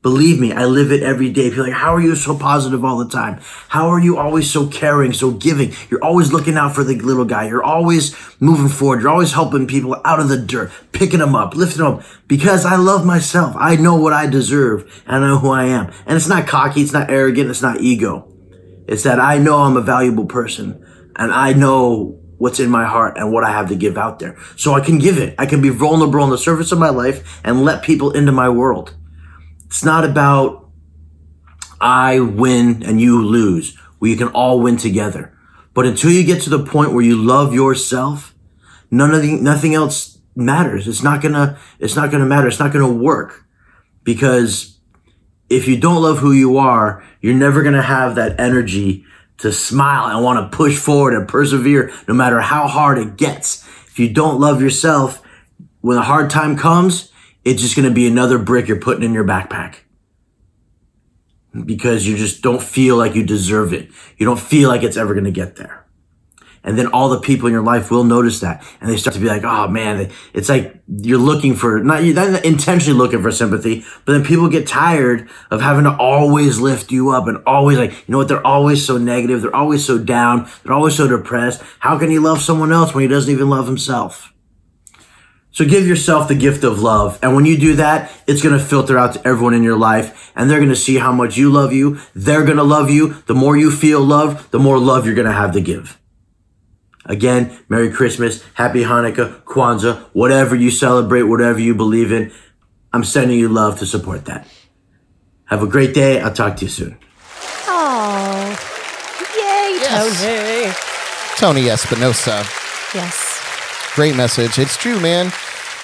Believe me, I live it every day. People are like, how are you so positive all the time? How are you always so caring, so giving? You're always looking out for the little guy. You're always moving forward. You're always helping people out of the dirt, picking them up, lifting them up. Because I love myself. I know what I deserve. I know who I am. And it's not cocky. It's not arrogant. It's not ego. It's that I know I'm a valuable person. And I know what's in my heart and what I have to give out there. So I can give it. I can be vulnerable on the surface of my life and let people into my world. It's not about I win and you lose. We can all win together. But until you get to the point where you love yourself, nothing else matters. It's not gonna matter. It's not gonna work, because if you don't love who you are, you're never gonna have that energy to smile and want to push forward and persevere, no matter how hard it gets. If you don't love yourself, when a hard time comes, it's just going to be another brick you're putting in your backpack, because you just don't feel like you deserve it. You don't feel like it's ever going to get there. And then all the people in your life will notice that. And they start to be like, oh man, it's like you're looking for, not intentionally looking for sympathy, but then people get tired of having to always lift you up and always like, you know what? They're always so negative. They're always so down. They're always so depressed. How can he love someone else when he doesn't even love himself? So give yourself the gift of love. And when you do that, it's going to filter out to everyone in your life. And they're going to see how much you love you. They're going to love you. The more you feel loved, the more love you're going to have to give. Again, Merry Christmas, Happy Hanukkah, Kwanzaa, whatever you celebrate, whatever you believe in. I'm sending you love to support that. Have a great day. I'll talk to you soon. Oh, yay, yes. Tony. Tony Espinosa. Yes. Great message. It's true, man.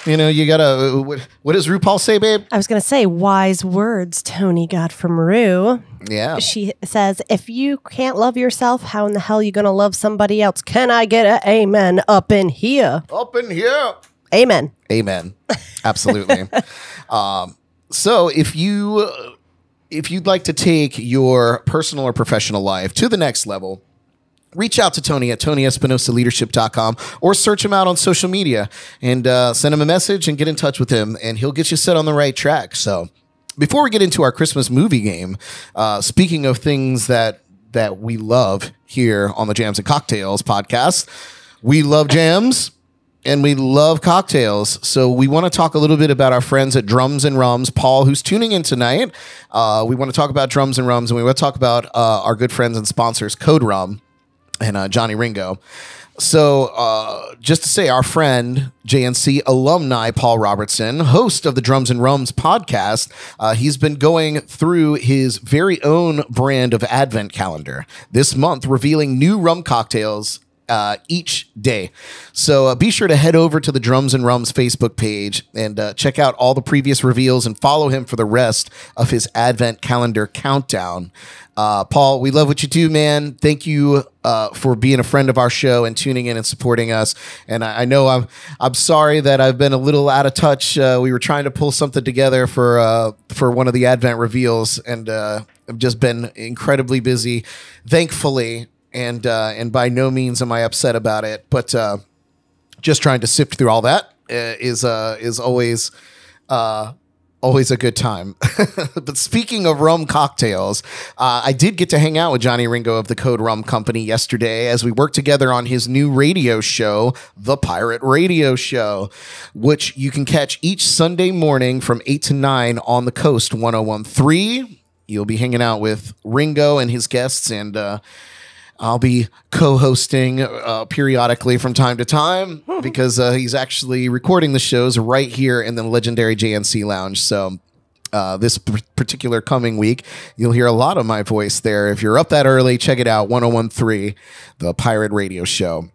You know, you gotta, what does RuPaul say, babe? I was gonna say, wise words Tony got from Ru. Yeah. She says, if you can't love yourself, how in the hell are you gonna love somebody else? Can I get an amen up in here? Up in here. Amen. Amen. Absolutely. So if you'd like to take your personal or professional life to the next level, reach out to Tony at TonyEspinosaLeadership.com or search him out on social media and send him a message and get in touch with him, and he'll get you set on the right track. So before we get into our Christmas movie game, speaking of things that we love here on the Jams and Cocktails podcast, we love jams and we love cocktails. So we want to talk a little bit about our friends at Drums and Rums. Paul, who's tuning in tonight, we want to talk about Drums and Rums, and we want to talk about our good friends and sponsors, Code Rum and Johnny Ringo. So just to say, our friend, JNC alumni Paul Robertson, host of the Drums and Rums podcast, he's been going through his very own brand of advent calendar this month, revealing new rum cocktails each day. So be sure to head over to the Drums and Rums Facebook page and check out all the previous reveals and follow him for the rest of his advent calendar countdown. Paul, we love what you do, man. Thank you for being a friend of our show and tuning in and supporting us. And I know I'm sorry that I've been a little out of touch. We were trying to pull something together for one of the advent reveals, and I've just been incredibly busy, thankfully. And by no means am I upset about it, but just trying to sift through all that is always a good time. But speaking of rum cocktails, I did get to hang out with Johnny Ringo of the Code Rum Company yesterday as we worked together on his new radio show, The Pirate Radio Show, which you can catch each Sunday morning from 8 to 9 on the Coast 101.3. You'll be hanging out with Ringo and his guests, and I'll be co-hosting periodically from time to time because he's actually recording the shows right here in the legendary JNC Lounge. So this particular coming week, you'll hear a lot of my voice there. If you're up that early, check it out, 101.3, The Pirate Radio Show.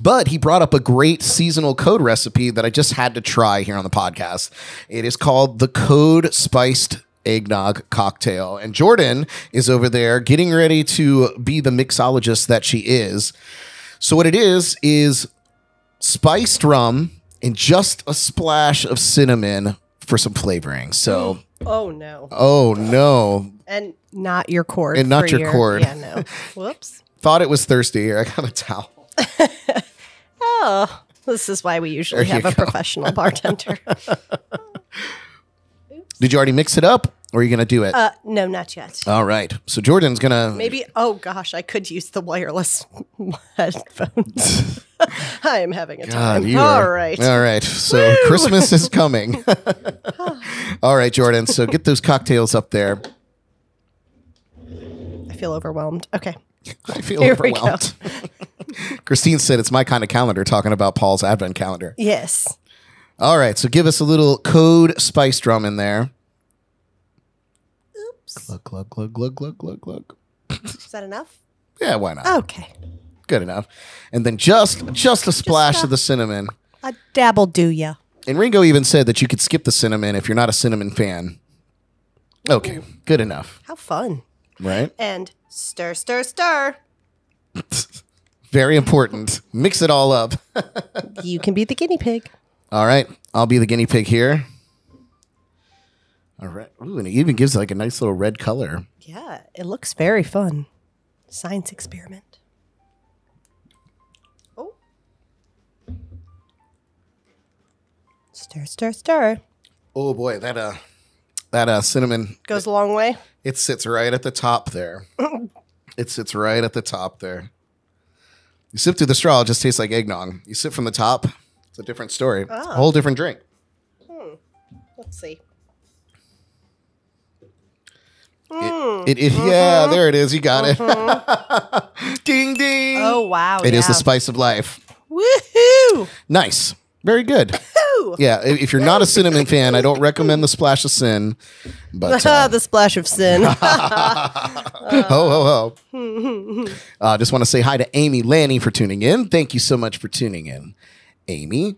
But he brought up a great seasonal code recipe that I just had to try here on the podcast. It is called the Code Spiced Eggnog Cocktail, and Jordyn is over there getting ready to be the mixologist that she is. So what it is spiced rum and just a splash of cinnamon for some flavoring. So oh no, and not your cord, and not your cord. Yeah, no. Whoops. Thought it was thirsty. I got a towel. Oh, this is why we usually have a professional bartender. Did you already mix it up, or are you going to do it? No, not yet. All right. So Jordyn's going to... Maybe... Oh, gosh. I could use the wireless headphones. I am having a time. All right. So woo! Christmas is coming. All right, Jordyn. So get those cocktails up there. I feel overwhelmed. Okay. I feel overwhelmed. Christine said it's my kind of calendar, talking about Paul's advent calendar. Yes. All right, so give us a little code spiced rum in there. Oops. Glug, glug, glug, glug, glug, glug, glug. Is that enough? Yeah, why not? Okay. Good enough. And then just a splash of the cinnamon. A dabble'll do ya. And Ringo even said that you could skip the cinnamon if you're not a cinnamon fan. Okay, good enough. How fun. Right? And stir, stir, stir. Very important. Mix it all up. You can be the guinea pig. All right, I'll be the guinea pig here. All right. Ooh, and it even gives like a nice little red color. Yeah, it looks very fun. Science experiment. Oh. Stir, stir, stir. Oh boy, that cinnamon goes a long way. It sits right at the top there. It sits right at the top there. You sip through the straw, it just tastes like eggnog. You sip from the top. It's a different story. Oh. It's a whole different drink. Let's see. Yeah, there it is. You got it. Ding, ding. Oh, wow. It is the spice of life. Woohoo. Nice. Very good. Yeah, if you're not a cinnamon fan, I don't recommend the splash of sin. But the splash of sin. Ho, ho, ho. Just want to say hi to Amy Lanny for tuning in. Thank you so much for tuning in, Amy.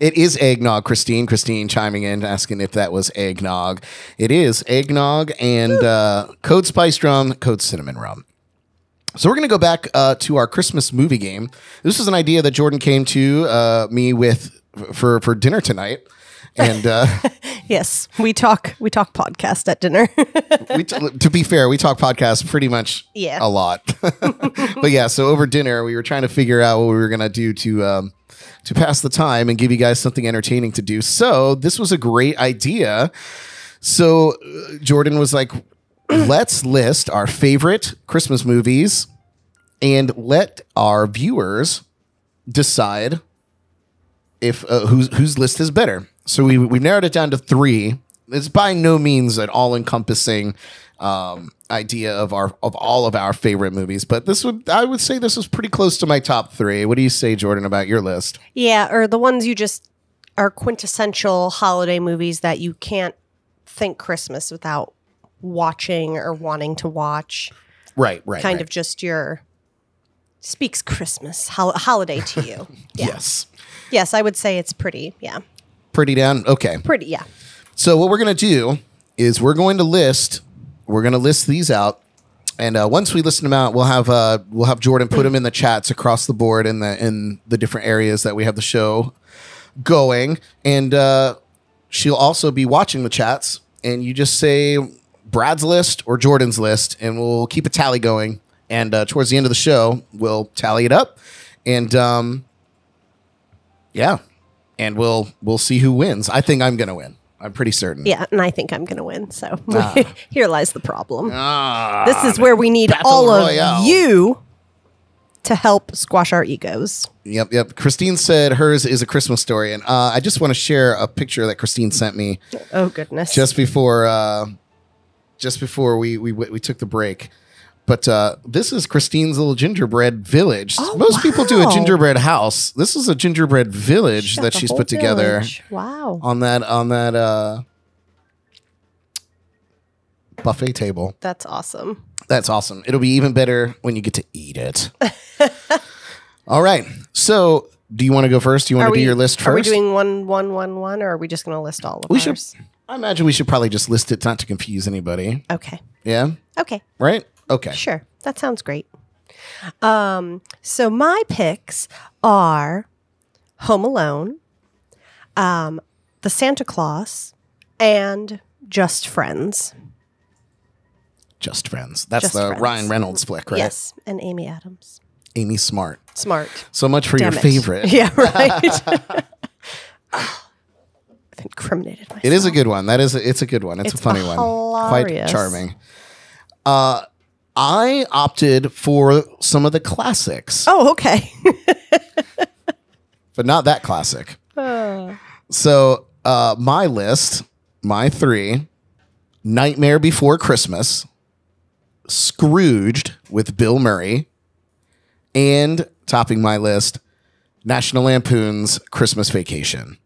It is eggnog, Christine. Christine chiming in, asking if that was eggnog. It is eggnog and Code Spice Rum, Code Cinnamon Rum. So we're going to go back to our Christmas movie game. This is an idea that Jordyn came to me with for dinner tonight. And yes, we talk podcast at dinner. To be fair, we talk podcast pretty much a lot. But yeah, so over dinner, we were trying to figure out what we were going to do to pass the time and give you guys something entertaining to do. So this was a great idea. So Jordyn was like, let's list our favorite Christmas movies and let our viewers decide if whose list is better. So we narrowed it down to 3. It's by no means an all-encompassing idea of all of our favorite movies, but this would say this is pretty close to my top 3. What do you say, Jordyn, about your list? Yeah, or the ones you just are quintessential holiday movies that you can't think Christmas without watching or wanting to watch. Right. Kind of just your speaks Christmas holiday to you. Yeah. Yes, I would say it's pretty. Yeah. Pretty down. Okay. Pretty. Yeah. So what we're going to do is we're going to list these out. And once we listen them out, we'll have Jordyn put them in the chats across the board in the different areas that we have the show going. And she'll also be watching the chats, and you just say Brad's list or Jordyn's list, and we'll keep a tally going. And towards the end of the show, we'll tally it up, and we'll see who wins. I think I'm gonna win. I'm pretty certain. Yeah, and I think I'm gonna win. So here lies the problem. This is where we need all of you to help squash our egos. Yep. Christine said hers is A Christmas Story, and I just want to share a picture that Christine sent me. Oh goodness! Just before we took the break. But this is Christine's little gingerbread village. Oh, most people do a gingerbread house. This is a gingerbread village that she's put together. Wow. On that buffet table. That's awesome. It'll be even better when you get to eat it. All right. So do you want to go first? Do you want to do your list first? Are we doing one, or are we just going to list all of ours? I imagine we should probably just list it, not to confuse anybody. Okay. Yeah? Okay. Right? Okay. Sure. That sounds great. So my picks are Home Alone, The Santa Claus, and Just Friends. Just Friends. That's just the Friends. Ryan Reynolds flick, right? Yes, and Amy Adams. Amy Smart. So much for your favorite. Yeah, right. I've incriminated myself. It is a good one. It's a good one. It's a funny one. Quite charming. I opted for some of the classics. Oh, okay. But not that classic. So my list, my 3, Nightmare Before Christmas, Scrooged with Bill Murray, and topping my list, National Lampoon's Christmas Vacation.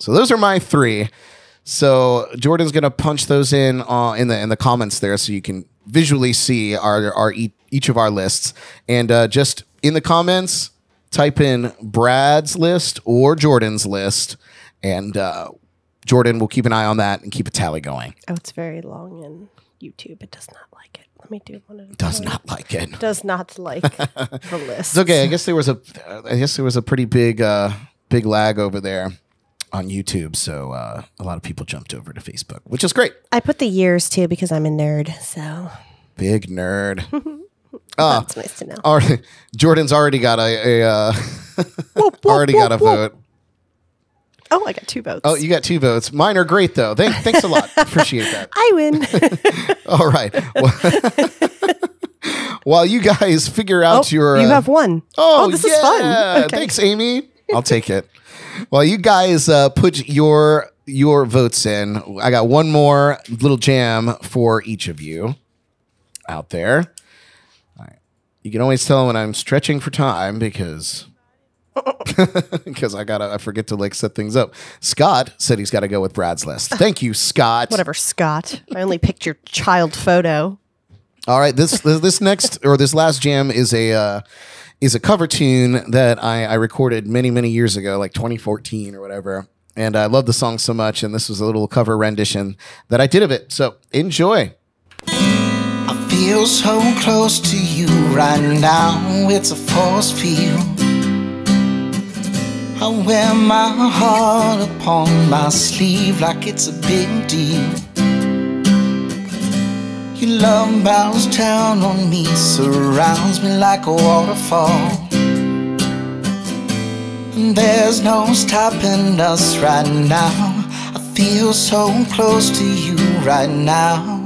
So those are my 3. So Jordyn's gonna punch those in the comments there, so you can visually see each of our lists. And just in the comments, type in Brad's list or Jordyn's list, and Jordyn will keep an eye on that and keep a tally going. Oh, it's very long, and YouTube does not like it. Let me do one of them. Does not like it. Does not like the list. It's okay. I guess there was a pretty big lag over there on YouTube, so a lot of people jumped over to Facebook, which is great. I put the years too because I'm a nerd, so big nerd. That's nice to know. Jordyn's already got a vote. Oh, I got 2 votes. Oh, you got 2 votes. Mine are great though. Thanks a lot. Appreciate that. I win. All right. Well, while you guys figure out you have one. Oh, this is fun. Okay. Thanks, Amy. I'll take it. Well, you guys put your your votes in. I got one more little jam for each of you out there. All right. You can always tell when I'm stretching for time because I forget to like set things up. Scott said he's got to go with Brad's list. Thank you, Scott. Whatever, Scott. I only picked your child photo. All right, this last jam is a cover tune that I recorded many years ago, like 2014 or whatever. And I love the song so much, and this was a little cover rendition that I did of it. So enjoy. I feel so close to you right now. It's a force field. I wear my heart upon my sleeve like it's a big deal. Your love bows down on me, surrounds me like a waterfall. And there's no stopping us right now. I feel so close to you right now.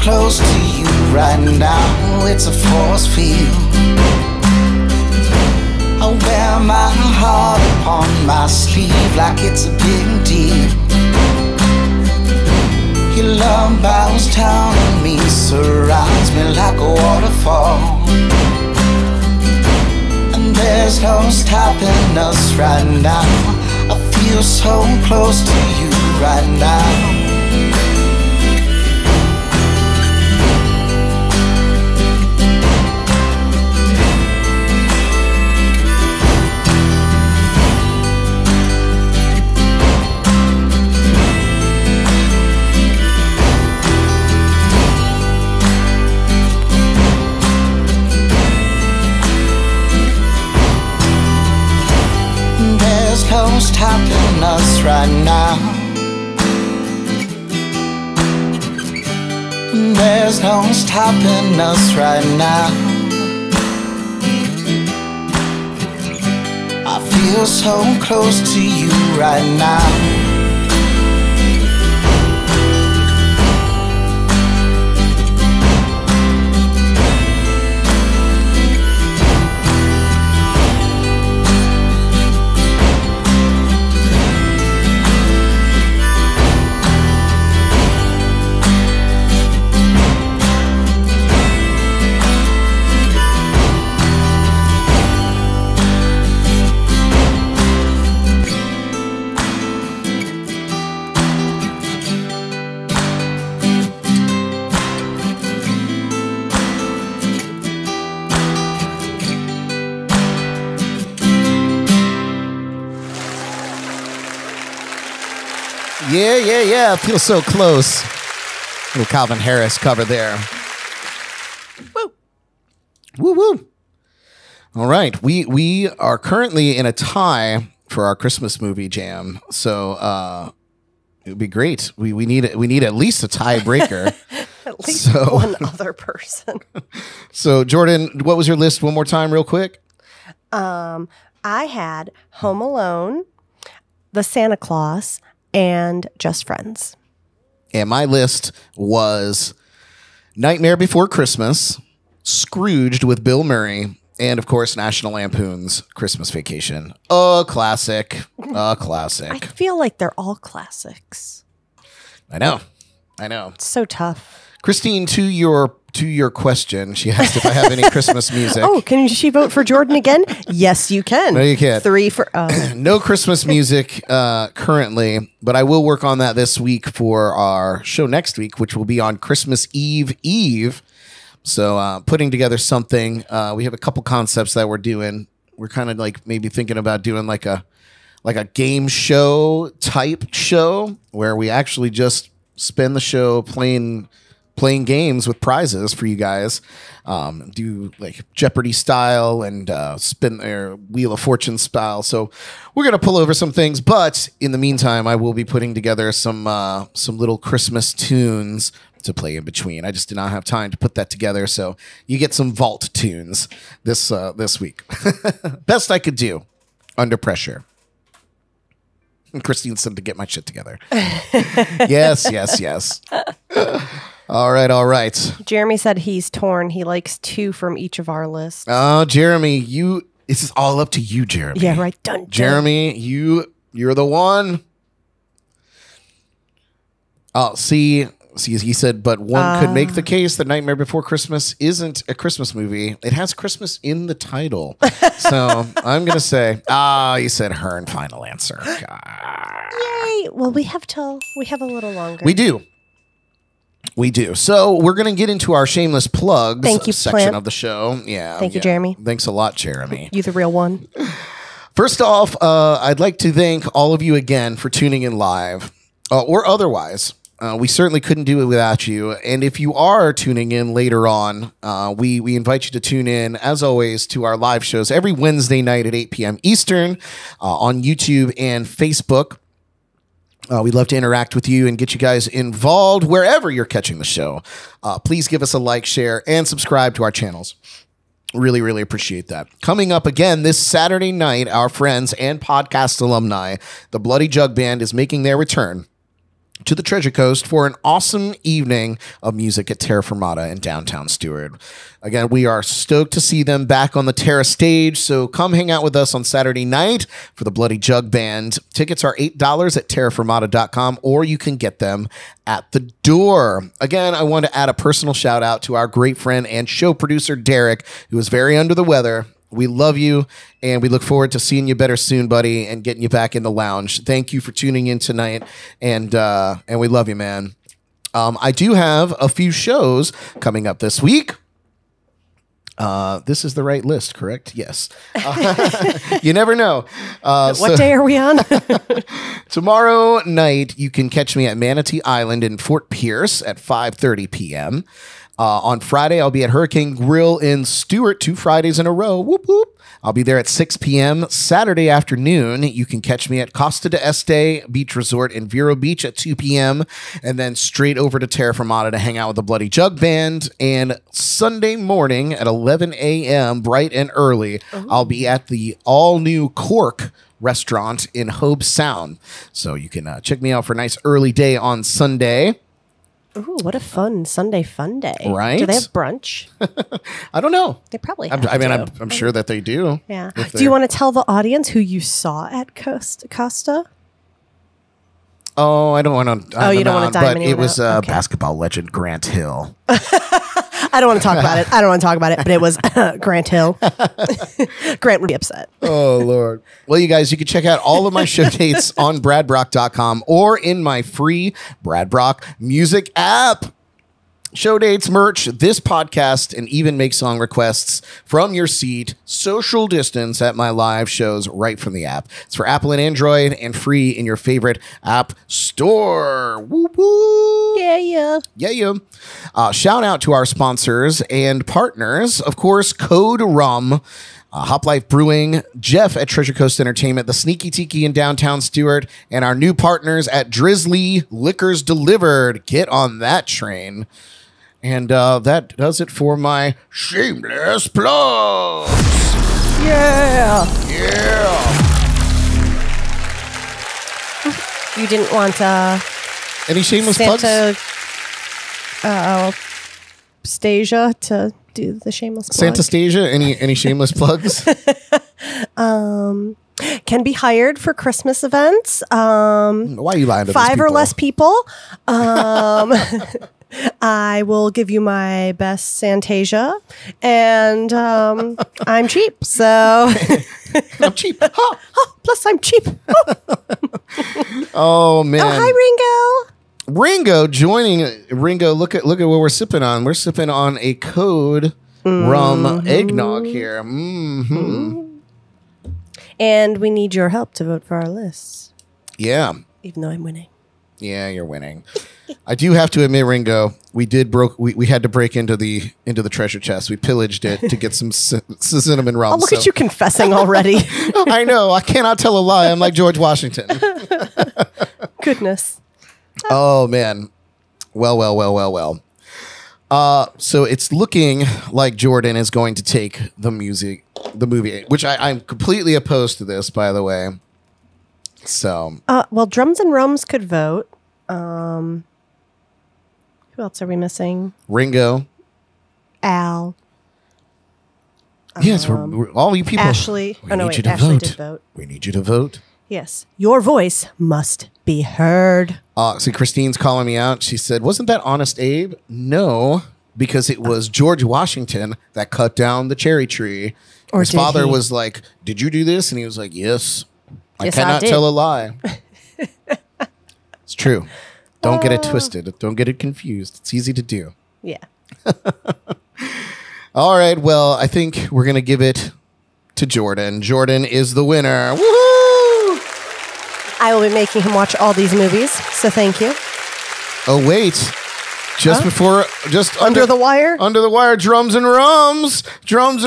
Close to you right now, it's a force field. I wear my heart upon my sleeve like it's a big deal. Your love bows down on me, surrounds me like a waterfall. And there's no stopping us right now. I feel so close to you right now. There's no stopping us right now. There's no stopping us right now. I feel so close to you right now. Yeah, yeah, yeah. I feel so close. Little Calvin Harris cover there. Woo. Woo, woo. All right. We are currently in a tie for our Christmas movie jam. So it would be great. We need at least a tiebreaker. At least one other person. So, Jordyn, what was your list one more time real quick? I had Home Alone, The Santa Claus, and Just Friends. And my list was Nightmare Before Christmas, Scrooged with Bill Murray, and of course National Lampoon's Christmas Vacation. A classic. A classic. I feel like they're all classics. I know. I know. It's so tough. Christine, to your question, she asked if I have any Christmas music. Oh, can she vote for Jordyn again? Yes, you can. No, you can't. Three for... No Christmas music currently, but I will work on that this week for our show next week, which will be on Christmas Eve. So putting together something. We have a couple concepts that we're doing. We're kind of like maybe thinking about doing like a game show type show where we actually just spend the show playing playing games with prizes for you guys. Do like Jeopardy style and spin their Wheel of Fortune style. So we're going to pull over some things. But in the meantime, I will be putting together some little Christmas tunes to play in between. I just did not have time to put that together. So you get some vault tunes this week. Best I could do under pressure. And Christine said to get my shit together. Yes, yes, yes. All right, all right. Jeremy said he's torn. He likes two from each of our lists. Oh, Jeremy, you. This is all up to you, Jeremy. Yeah, right. Done. Jeremy, you're the one. Oh, see, he said, but one could make the case that Nightmare Before Christmas isn't a Christmas movie. It has Christmas in the title. So I'm going to say, you said her and final answer. God. Yay. Well, we have a little longer. We do. So we're going to get into our shameless plugs section of the show. Yeah. Thank you, Jeremy. Thanks a lot, Jeremy. You the real one. First off, I'd like to thank all of you again for tuning in live or otherwise. We certainly couldn't do it without you. And if you are tuning in later on, we invite you to tune in, as always, to our live shows every Wednesday night at 8 p.m. Eastern on YouTube and Facebook. We'd love to interact with you and get you guys involved wherever you're catching the show. Please give us a like, share, and subscribe to our channels. Really, really appreciate that. Coming up again this Saturday night, our friends and podcast alumni, the Bloody Jug Band, is making their return to the Treasure Coast for an awesome evening of music at Terra Firmata in downtown Stewart. Again, we are stoked to see them back on the Terra stage, so come hang out with us on Saturday night for the Bloody Jug Band. Tickets are $8 at terrafermata.com, or you can get them at the door. Again, I want to add a personal shout out to our great friend and show producer, Derek, who is very under the weather. We love you, and we look forward to seeing you better soon, buddy, and getting you back in the lounge. Thank you for tuning in tonight, and we love you, man. I do have a few shows coming up this week. This is the right list, correct? Yes. You never know. What day are we on? Tomorrow night, you can catch me at Manatee Island in Fort Pierce at 5:30 p.m., on Friday, I'll be at Hurricane Grill in Stewart 2 Fridays in a row. Whoop, whoop. I'll be there at 6 p.m. Saturday afternoon. You can catch me at Costa d'Este Beach Resort in Vero Beach at 2 p.m. And then straight over to Terra Firmata to hang out with the Bloody Jug Band. And Sunday morning at 11 a.m., bright and early, I'll be at the all-new Cork restaurant in Hobe Sound. So you can check me out for a nice early day on Sunday. Ooh, what a fun Sunday fun day. Right? Do they have brunch? I don't know. They probably have. I'm sure that they do. Yeah. Do you want to tell the audience who you saw at Costa? Oh, I don't want to. Oh, you don't want to dive into it. But it was basketball legend Grant Hill. I don't want to talk about it. I don't want to talk about it, but it was Grant Hill. Grant would be upset. Oh, Lord. Well, you guys, you can check out all of my show dates on bradbrock.com or in my free Brad Brock music app. Show dates, merch, this podcast, and even make song requests from your seat, social distance at my live shows right from the app. It's for Apple and Android and free in your favorite app store. Woo woo. Yeah, yeah. Yeah, yeah. Shout out to our sponsors and partners. Of course, Code Rum, Hop Life Brewing, Jeff at Treasure Coast Entertainment, The Sneaky Tiki in downtown Stewart, and our new partners at Drizzly Liquors Delivered. Get on that train. And that does it for my shameless plugs. Yeah. Yeah. You didn't want any shameless Santa, plugs? Stasia to do the shameless plug. Santa Stasia, any shameless plugs? Can be hired for Christmas events. Why are you lying to these people? 5 or less people. I will give you my best Santasia, and I'm cheap, so... I'm cheap. Oh, oh, plus I'm cheap. Oh. Oh, man. Oh, hi, Ringo. Ringo joining. Ringo, look at what we're sipping on. We're sipping on a Code Rum eggnog here. And we need your help to vote for our lists. Yeah. Even though I'm winning. yeah, you're winning. I do have to admit, Ringo, we had to break into the treasure chest. We pillaged it to get some cinnamon rum. Oh, look at you confessing already. I know. I cannot tell a lie. I'm like George Washington. Goodness. Oh, man. Well. So it's looking like Jordyn is going to take the movie, which I'm completely opposed to this, by the way. So, well, Drums and Rums could vote. Who else are we missing? Ringo, Al. Yes, we're all you people. Ashley. We need you to Ashley vote. Did vote. We need you to vote. Yes, your voice must be heard. See, Christine's calling me out. She said, "Wasn't that Honest Abe?" No, because it was George Washington that cut down the cherry tree. Or his father was like, "Did you do this?" And he was like, "Yes." I cannot tell a lie. It's true. Don't get it twisted. Don't get it confused. It's easy to do. Yeah. All right. Well, I think we're going to give it to Jordyn. Jordyn is the winner. Woo-hoo! I will be making him watch all these movies, so thank you. Oh, wait. Just under the wire? Under the wire, Drums and Rums comes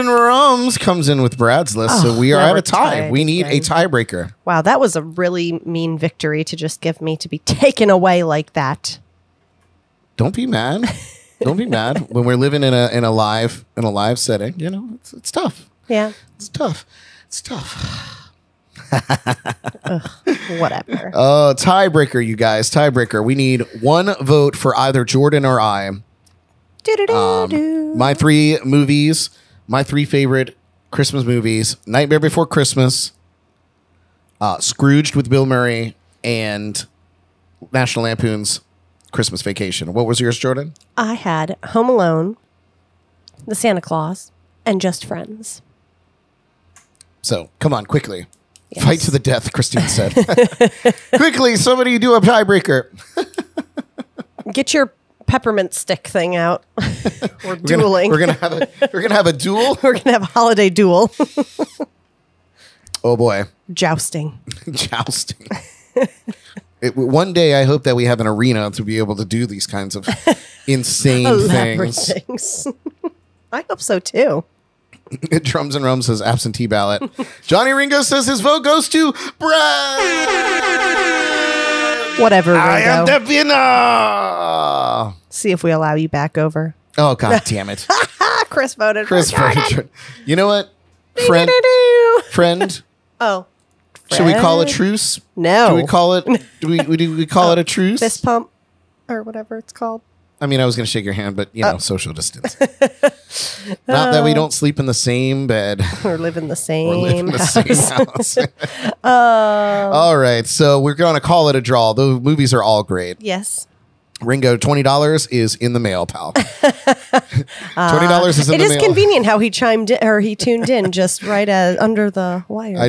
in with Brad's list. So we are at a tie. We need a tiebreaker. Wow, that was a really mean victory to just give me, to be taken away like that. Don't be mad. Don't be mad. When we're living in a live setting, you know, it's tough. Yeah. It's tough. Ugh, whatever. Tiebreaker, you guys. Tiebreaker. We need one vote for either Jordyn or I. My three favorite Christmas movies: Nightmare Before Christmas, Scrooged with Bill Murray, and National Lampoon's Christmas Vacation. What was yours, Jordyn? I had Home Alone, The Santa Claus, and Just Friends. So, come on, quickly. Yes. Fight to the death, Christine said. Quickly, somebody do a tiebreaker. Get your peppermint stick thing out. We're dueling. We're gonna have a duel. We're gonna have a holiday duel. Oh boy, jousting. Jousting. One day, I hope that we have an arena to be able to do these kinds of insane things. I hope so too. Drums and Rums says absentee ballot. Johnny Ringo says his vote goes to Brad. Whatever, Ringo. I am the winner. See if we allow you back over. Oh, God damn it. Chris voted. You know what? Friend. Friend. Oh. Friend. Should we call a truce? No. Do we call it a truce? Fist pump or whatever it's called. I mean, I was going to shake your hand, but, you know, social distance. Not that we don't sleep in the same bed. Or live in the same house. All right. So we're going to call it a draw. The movies are all great. Yes. Ringo, $20 is in the mail, pal. $20 is in the mail. It is convenient how he chimed in, or he tuned in just right under the wire. I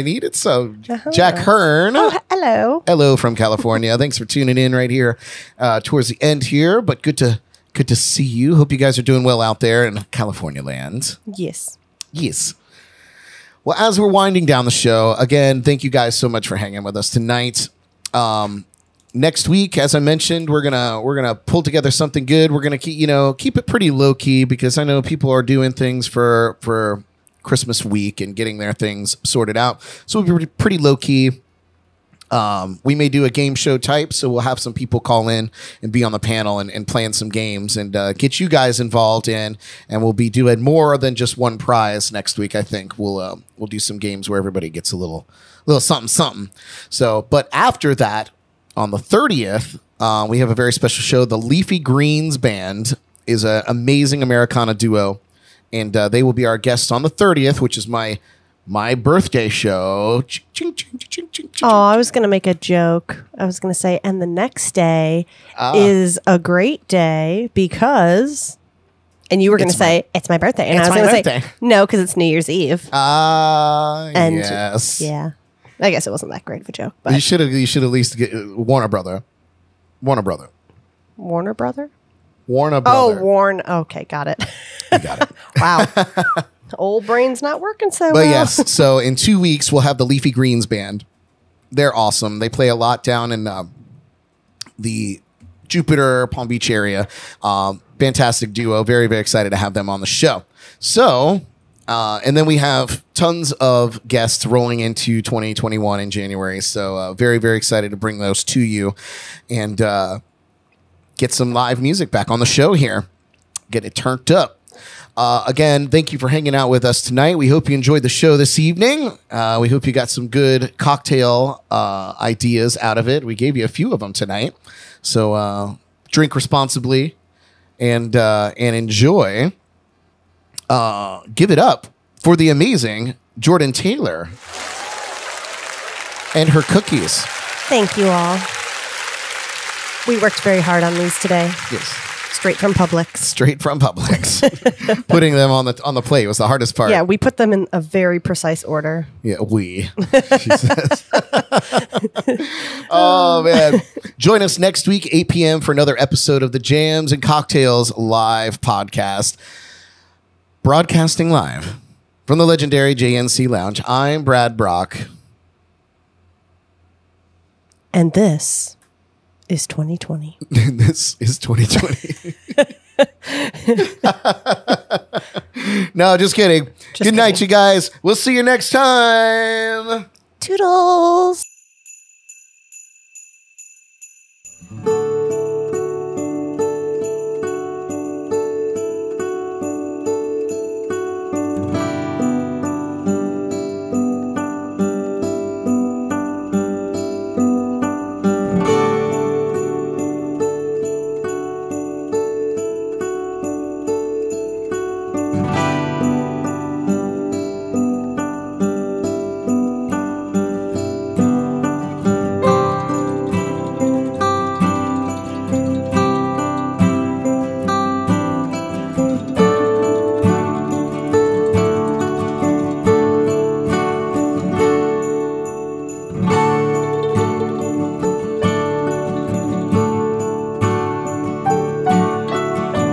need it. So Jack Hearn. Oh, hello. Hello from California. Thanks for tuning in right here towards the end here. But good to see you. Hope you guys are doing well out there in California land. Yes. Yes. Well, as we're winding down the show, again, thank you guys so much for hanging with us tonight. Next week, as I mentioned, we're gonna pull together something good. We're gonna keep it pretty low key because I know people are doing things for Christmas week and getting their things sorted out. So we'll be pretty low key. We may do a game show type, so we'll have some people call in and be on the panel and playing some games and get you guys involved in. And we'll be doing more than just one prize next week. I think we'll do some games where everybody gets a little something. So, but after that. On the 30th, we have a very special show. The Leafy Greens Band is an amazing Americana duo, and they will be our guests on the 30th, which is my birthday show. Oh, I was going to make a joke. I was going to say, and the next day is a great day because... And you were going to say, it's my birthday. And I was going to say, no, because it's New Year's Eve. And yes. Yeah. I guess it wasn't that great of a joke. But you should at least get Warner Brother. Oh, Warren. Okay, got it. You got it. Wow. Old brain's not working so well. But yes, so in 2 weeks, we'll have the Leafy Greens Band. They're awesome. They play a lot down in the Jupiter, Palm Beach area. Fantastic duo. Very, very excited to have them on the show. So, and then we have tons of guests rolling into 2021 in January. So very, very excited to bring those to you and get some live music back on the show here. Get it turned up. Again, thank you for hanging out with us tonight. We hope you enjoyed the show this evening. We hope you got some good cocktail ideas out of it. We gave you a few of them tonight. So drink responsibly and enjoy. Give it up for the amazing Jordyn Taylor and her cookies. Thank you all. We worked very hard on these today. Yes. Straight from Publix. Straight from Publix. Putting them on the plate was the hardest part. Yeah, we put them in a very precise order. Yeah, we. She says. Oh, man. Join us next week, 8 p.m. for another episode of the Jams and Cocktails live podcast. Broadcasting live from the legendary JNC Lounge. I'm Brad Brock. And this... is 2020. This is 2020. No, just kidding. Good night, you guys. We'll see you next time. Toodles.